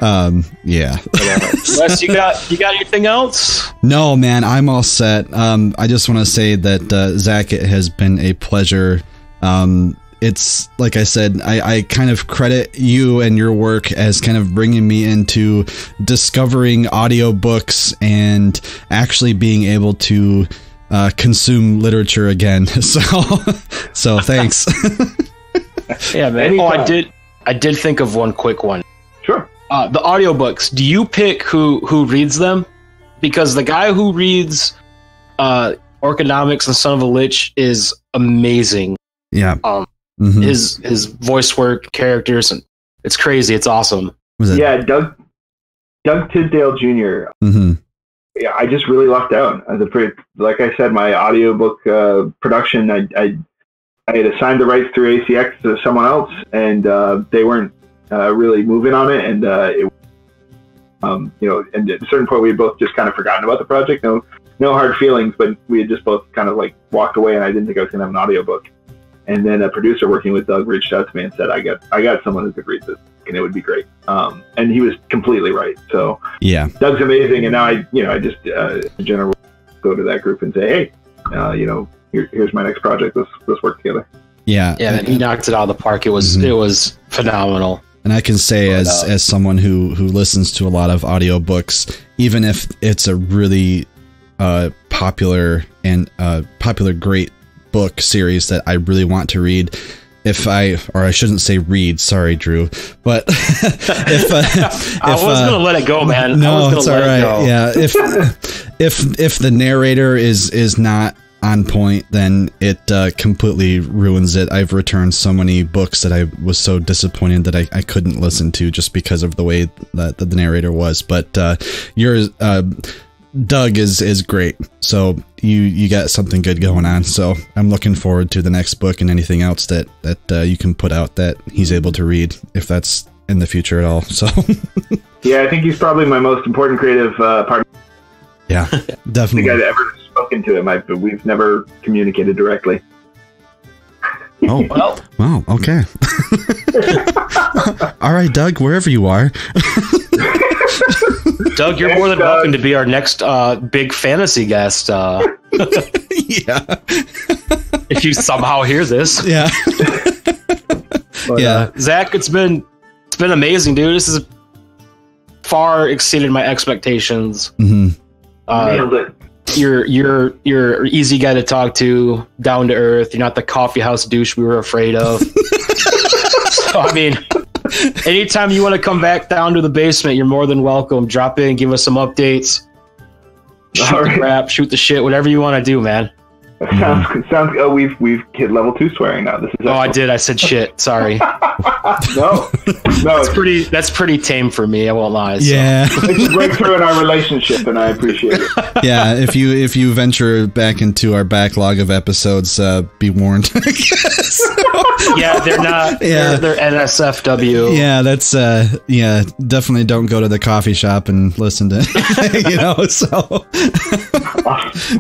Um, yeah. Unless you got you got anything else? No, man, I'm all set. Um, I just want to say that uh, Zach, it has been a pleasure. Um, it's like I said, I, I kind of credit you and your work as kind of bringing me into discovering audiobooks and actually being able to uh, consume literature again. So, so thanks. Yeah, man. Oh, I did. I did think of one quick one. Sure. Uh, the audiobooks. Do you pick who, who reads them? Because the guy who reads uh, Orconomics and Son of a Lich is amazing. Yeah. Um, Mm-hmm. His his voice work, characters, and it's crazy. It's awesome. Yeah, Doug Doug Tisdale Junior Mm-hmm. Yeah, I just really lucked out. The like I said, my audiobook uh, production, I, I I had assigned the rights through A C X to someone else, and uh, they weren't uh, really moving on it. And uh, it, um, you know, and at a certain point, we had both just kind of forgotten about the project. No, no hard feelings, but we had just both kind of like walked away. And I didn't think I was going to have an audiobook. And then a producer working with Doug reached out to me and said, "I got, I got someone who could read this, and it would be great." Um, and he was completely right. So yeah, Doug's amazing. And now I, you know, I just uh, in general go to that group and say, "Hey, uh, you know, here, here's my next project. Let's let's work together." Yeah, yeah. And he knocked it out of the park. It was mm-hmm. it was phenomenal. And I can say, but, as uh, as someone who who listens to a lot of audiobooks, even if it's a really uh, popular and uh, popular great. book series that I really want to read, if I or I shouldn't say read, sorry Drew, but if, uh, if I was uh, gonna let it go, man. No, I was it's all right. It yeah, if if if the narrator is is not on point, then it uh, completely ruins it. I've returned so many books that I was so disappointed that I, I couldn't listen to just because of the way that, that the narrator was. But uh, your uh, Doug is is great. So you you got something good going on. So I'm looking forward to the next book and anything else that that uh, you can put out that he's able to read, if that's in the future at all. So yeah, I think he's probably my most important creative uh, partner. Yeah, definitely. I think I've ever spoken to him, I, but we've never communicated directly. Oh well. Wow. Okay. All right, Doug, wherever you are. Doug, you're more than welcome to be our next uh, big fantasy guest. Uh, yeah. If you somehow hear this. Yeah. But, yeah. Uh, Zach, it's been it's been amazing, dude. This has far exceeded my expectations. Mm-hmm. uh, Nailed it. You're you're you're an easy guy to talk to, down to earth. You're not the coffee house douche we were afraid of. So, I mean, anytime you want to come back down to the basement, you're more than welcome. Drop in, give us some updates. Shoot All right. the crap, shoot the shit, whatever you want to do, man. It sounds, it sounds. Oh, we've we've hit level two swearing now. This is. Oh, I did. I said shit. Sorry. no, no. It's pretty. That's pretty tame for me. I won't lie. So. Yeah, it's a breakthrough in our relationship, and I appreciate it. Yeah, if you if you venture back into our backlog of episodes, uh, be warned. I guess. Yeah, they're not. Yeah, they're, they're N S F W. Yeah, that's. Uh, yeah, definitely don't go to the coffee shop and listen to anything, you know. So.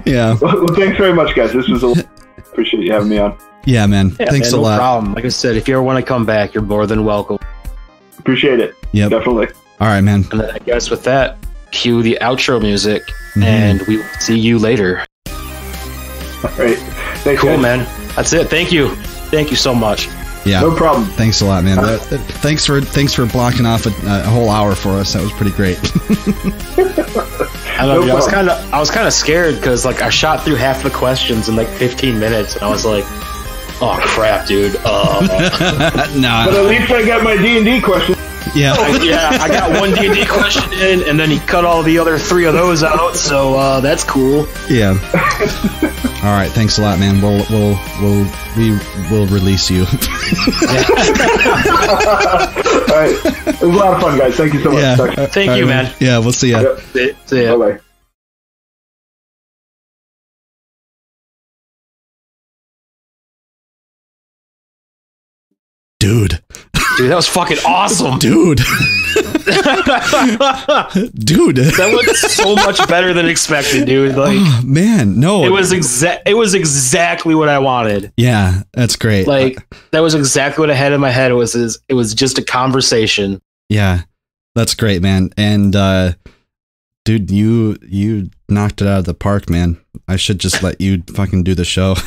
Yeah. Well, well, thanks very much, guys. This was a appreciate you having me on. Yeah, man. Yeah, Thanks man, a no lot. Problem. Like I said, if you ever want to come back, you're more than welcome. Appreciate it. Yeah, definitely. All right, man. And I guess with that, cue the outro music, mm-hmm. and we will see you later. All right. Thanks, cool, guys. Man. That's it. Thank you. Thank you so much. Yeah. No problem. Thanks a lot, man. That, that, thanks for thanks for blocking off a, a whole hour for us. That was pretty great. I, know, no I was kind of I was kind of scared because like I shot through half the questions in like fifteen minutes, and I was like, "Oh crap, dude!" Uh. No. But at least I got my D and D question. Yeah, I, yeah, I got one D and D question in, and then he cut all the other three of those out. So uh, that's cool. Yeah. All right, thanks a lot, man. We'll we'll we'll we will release you. All right, it was a lot of fun, guys. Thank you so much. Yeah. Thank all you, right, man. man. Yeah, we'll see ya. Yep. See, see ya. Bye bye. Dude. Dude, that was fucking awesome, dude. Dude. That looked so much better than expected, dude. Like, oh, man, no. It was exact it was exactly what I wanted. Yeah, that's great. Like, that was exactly what I had in my head. It was it was just a conversation. Yeah. That's great, man. And uh dude, you you knocked it out of the park, man. I should just let you fucking do the show.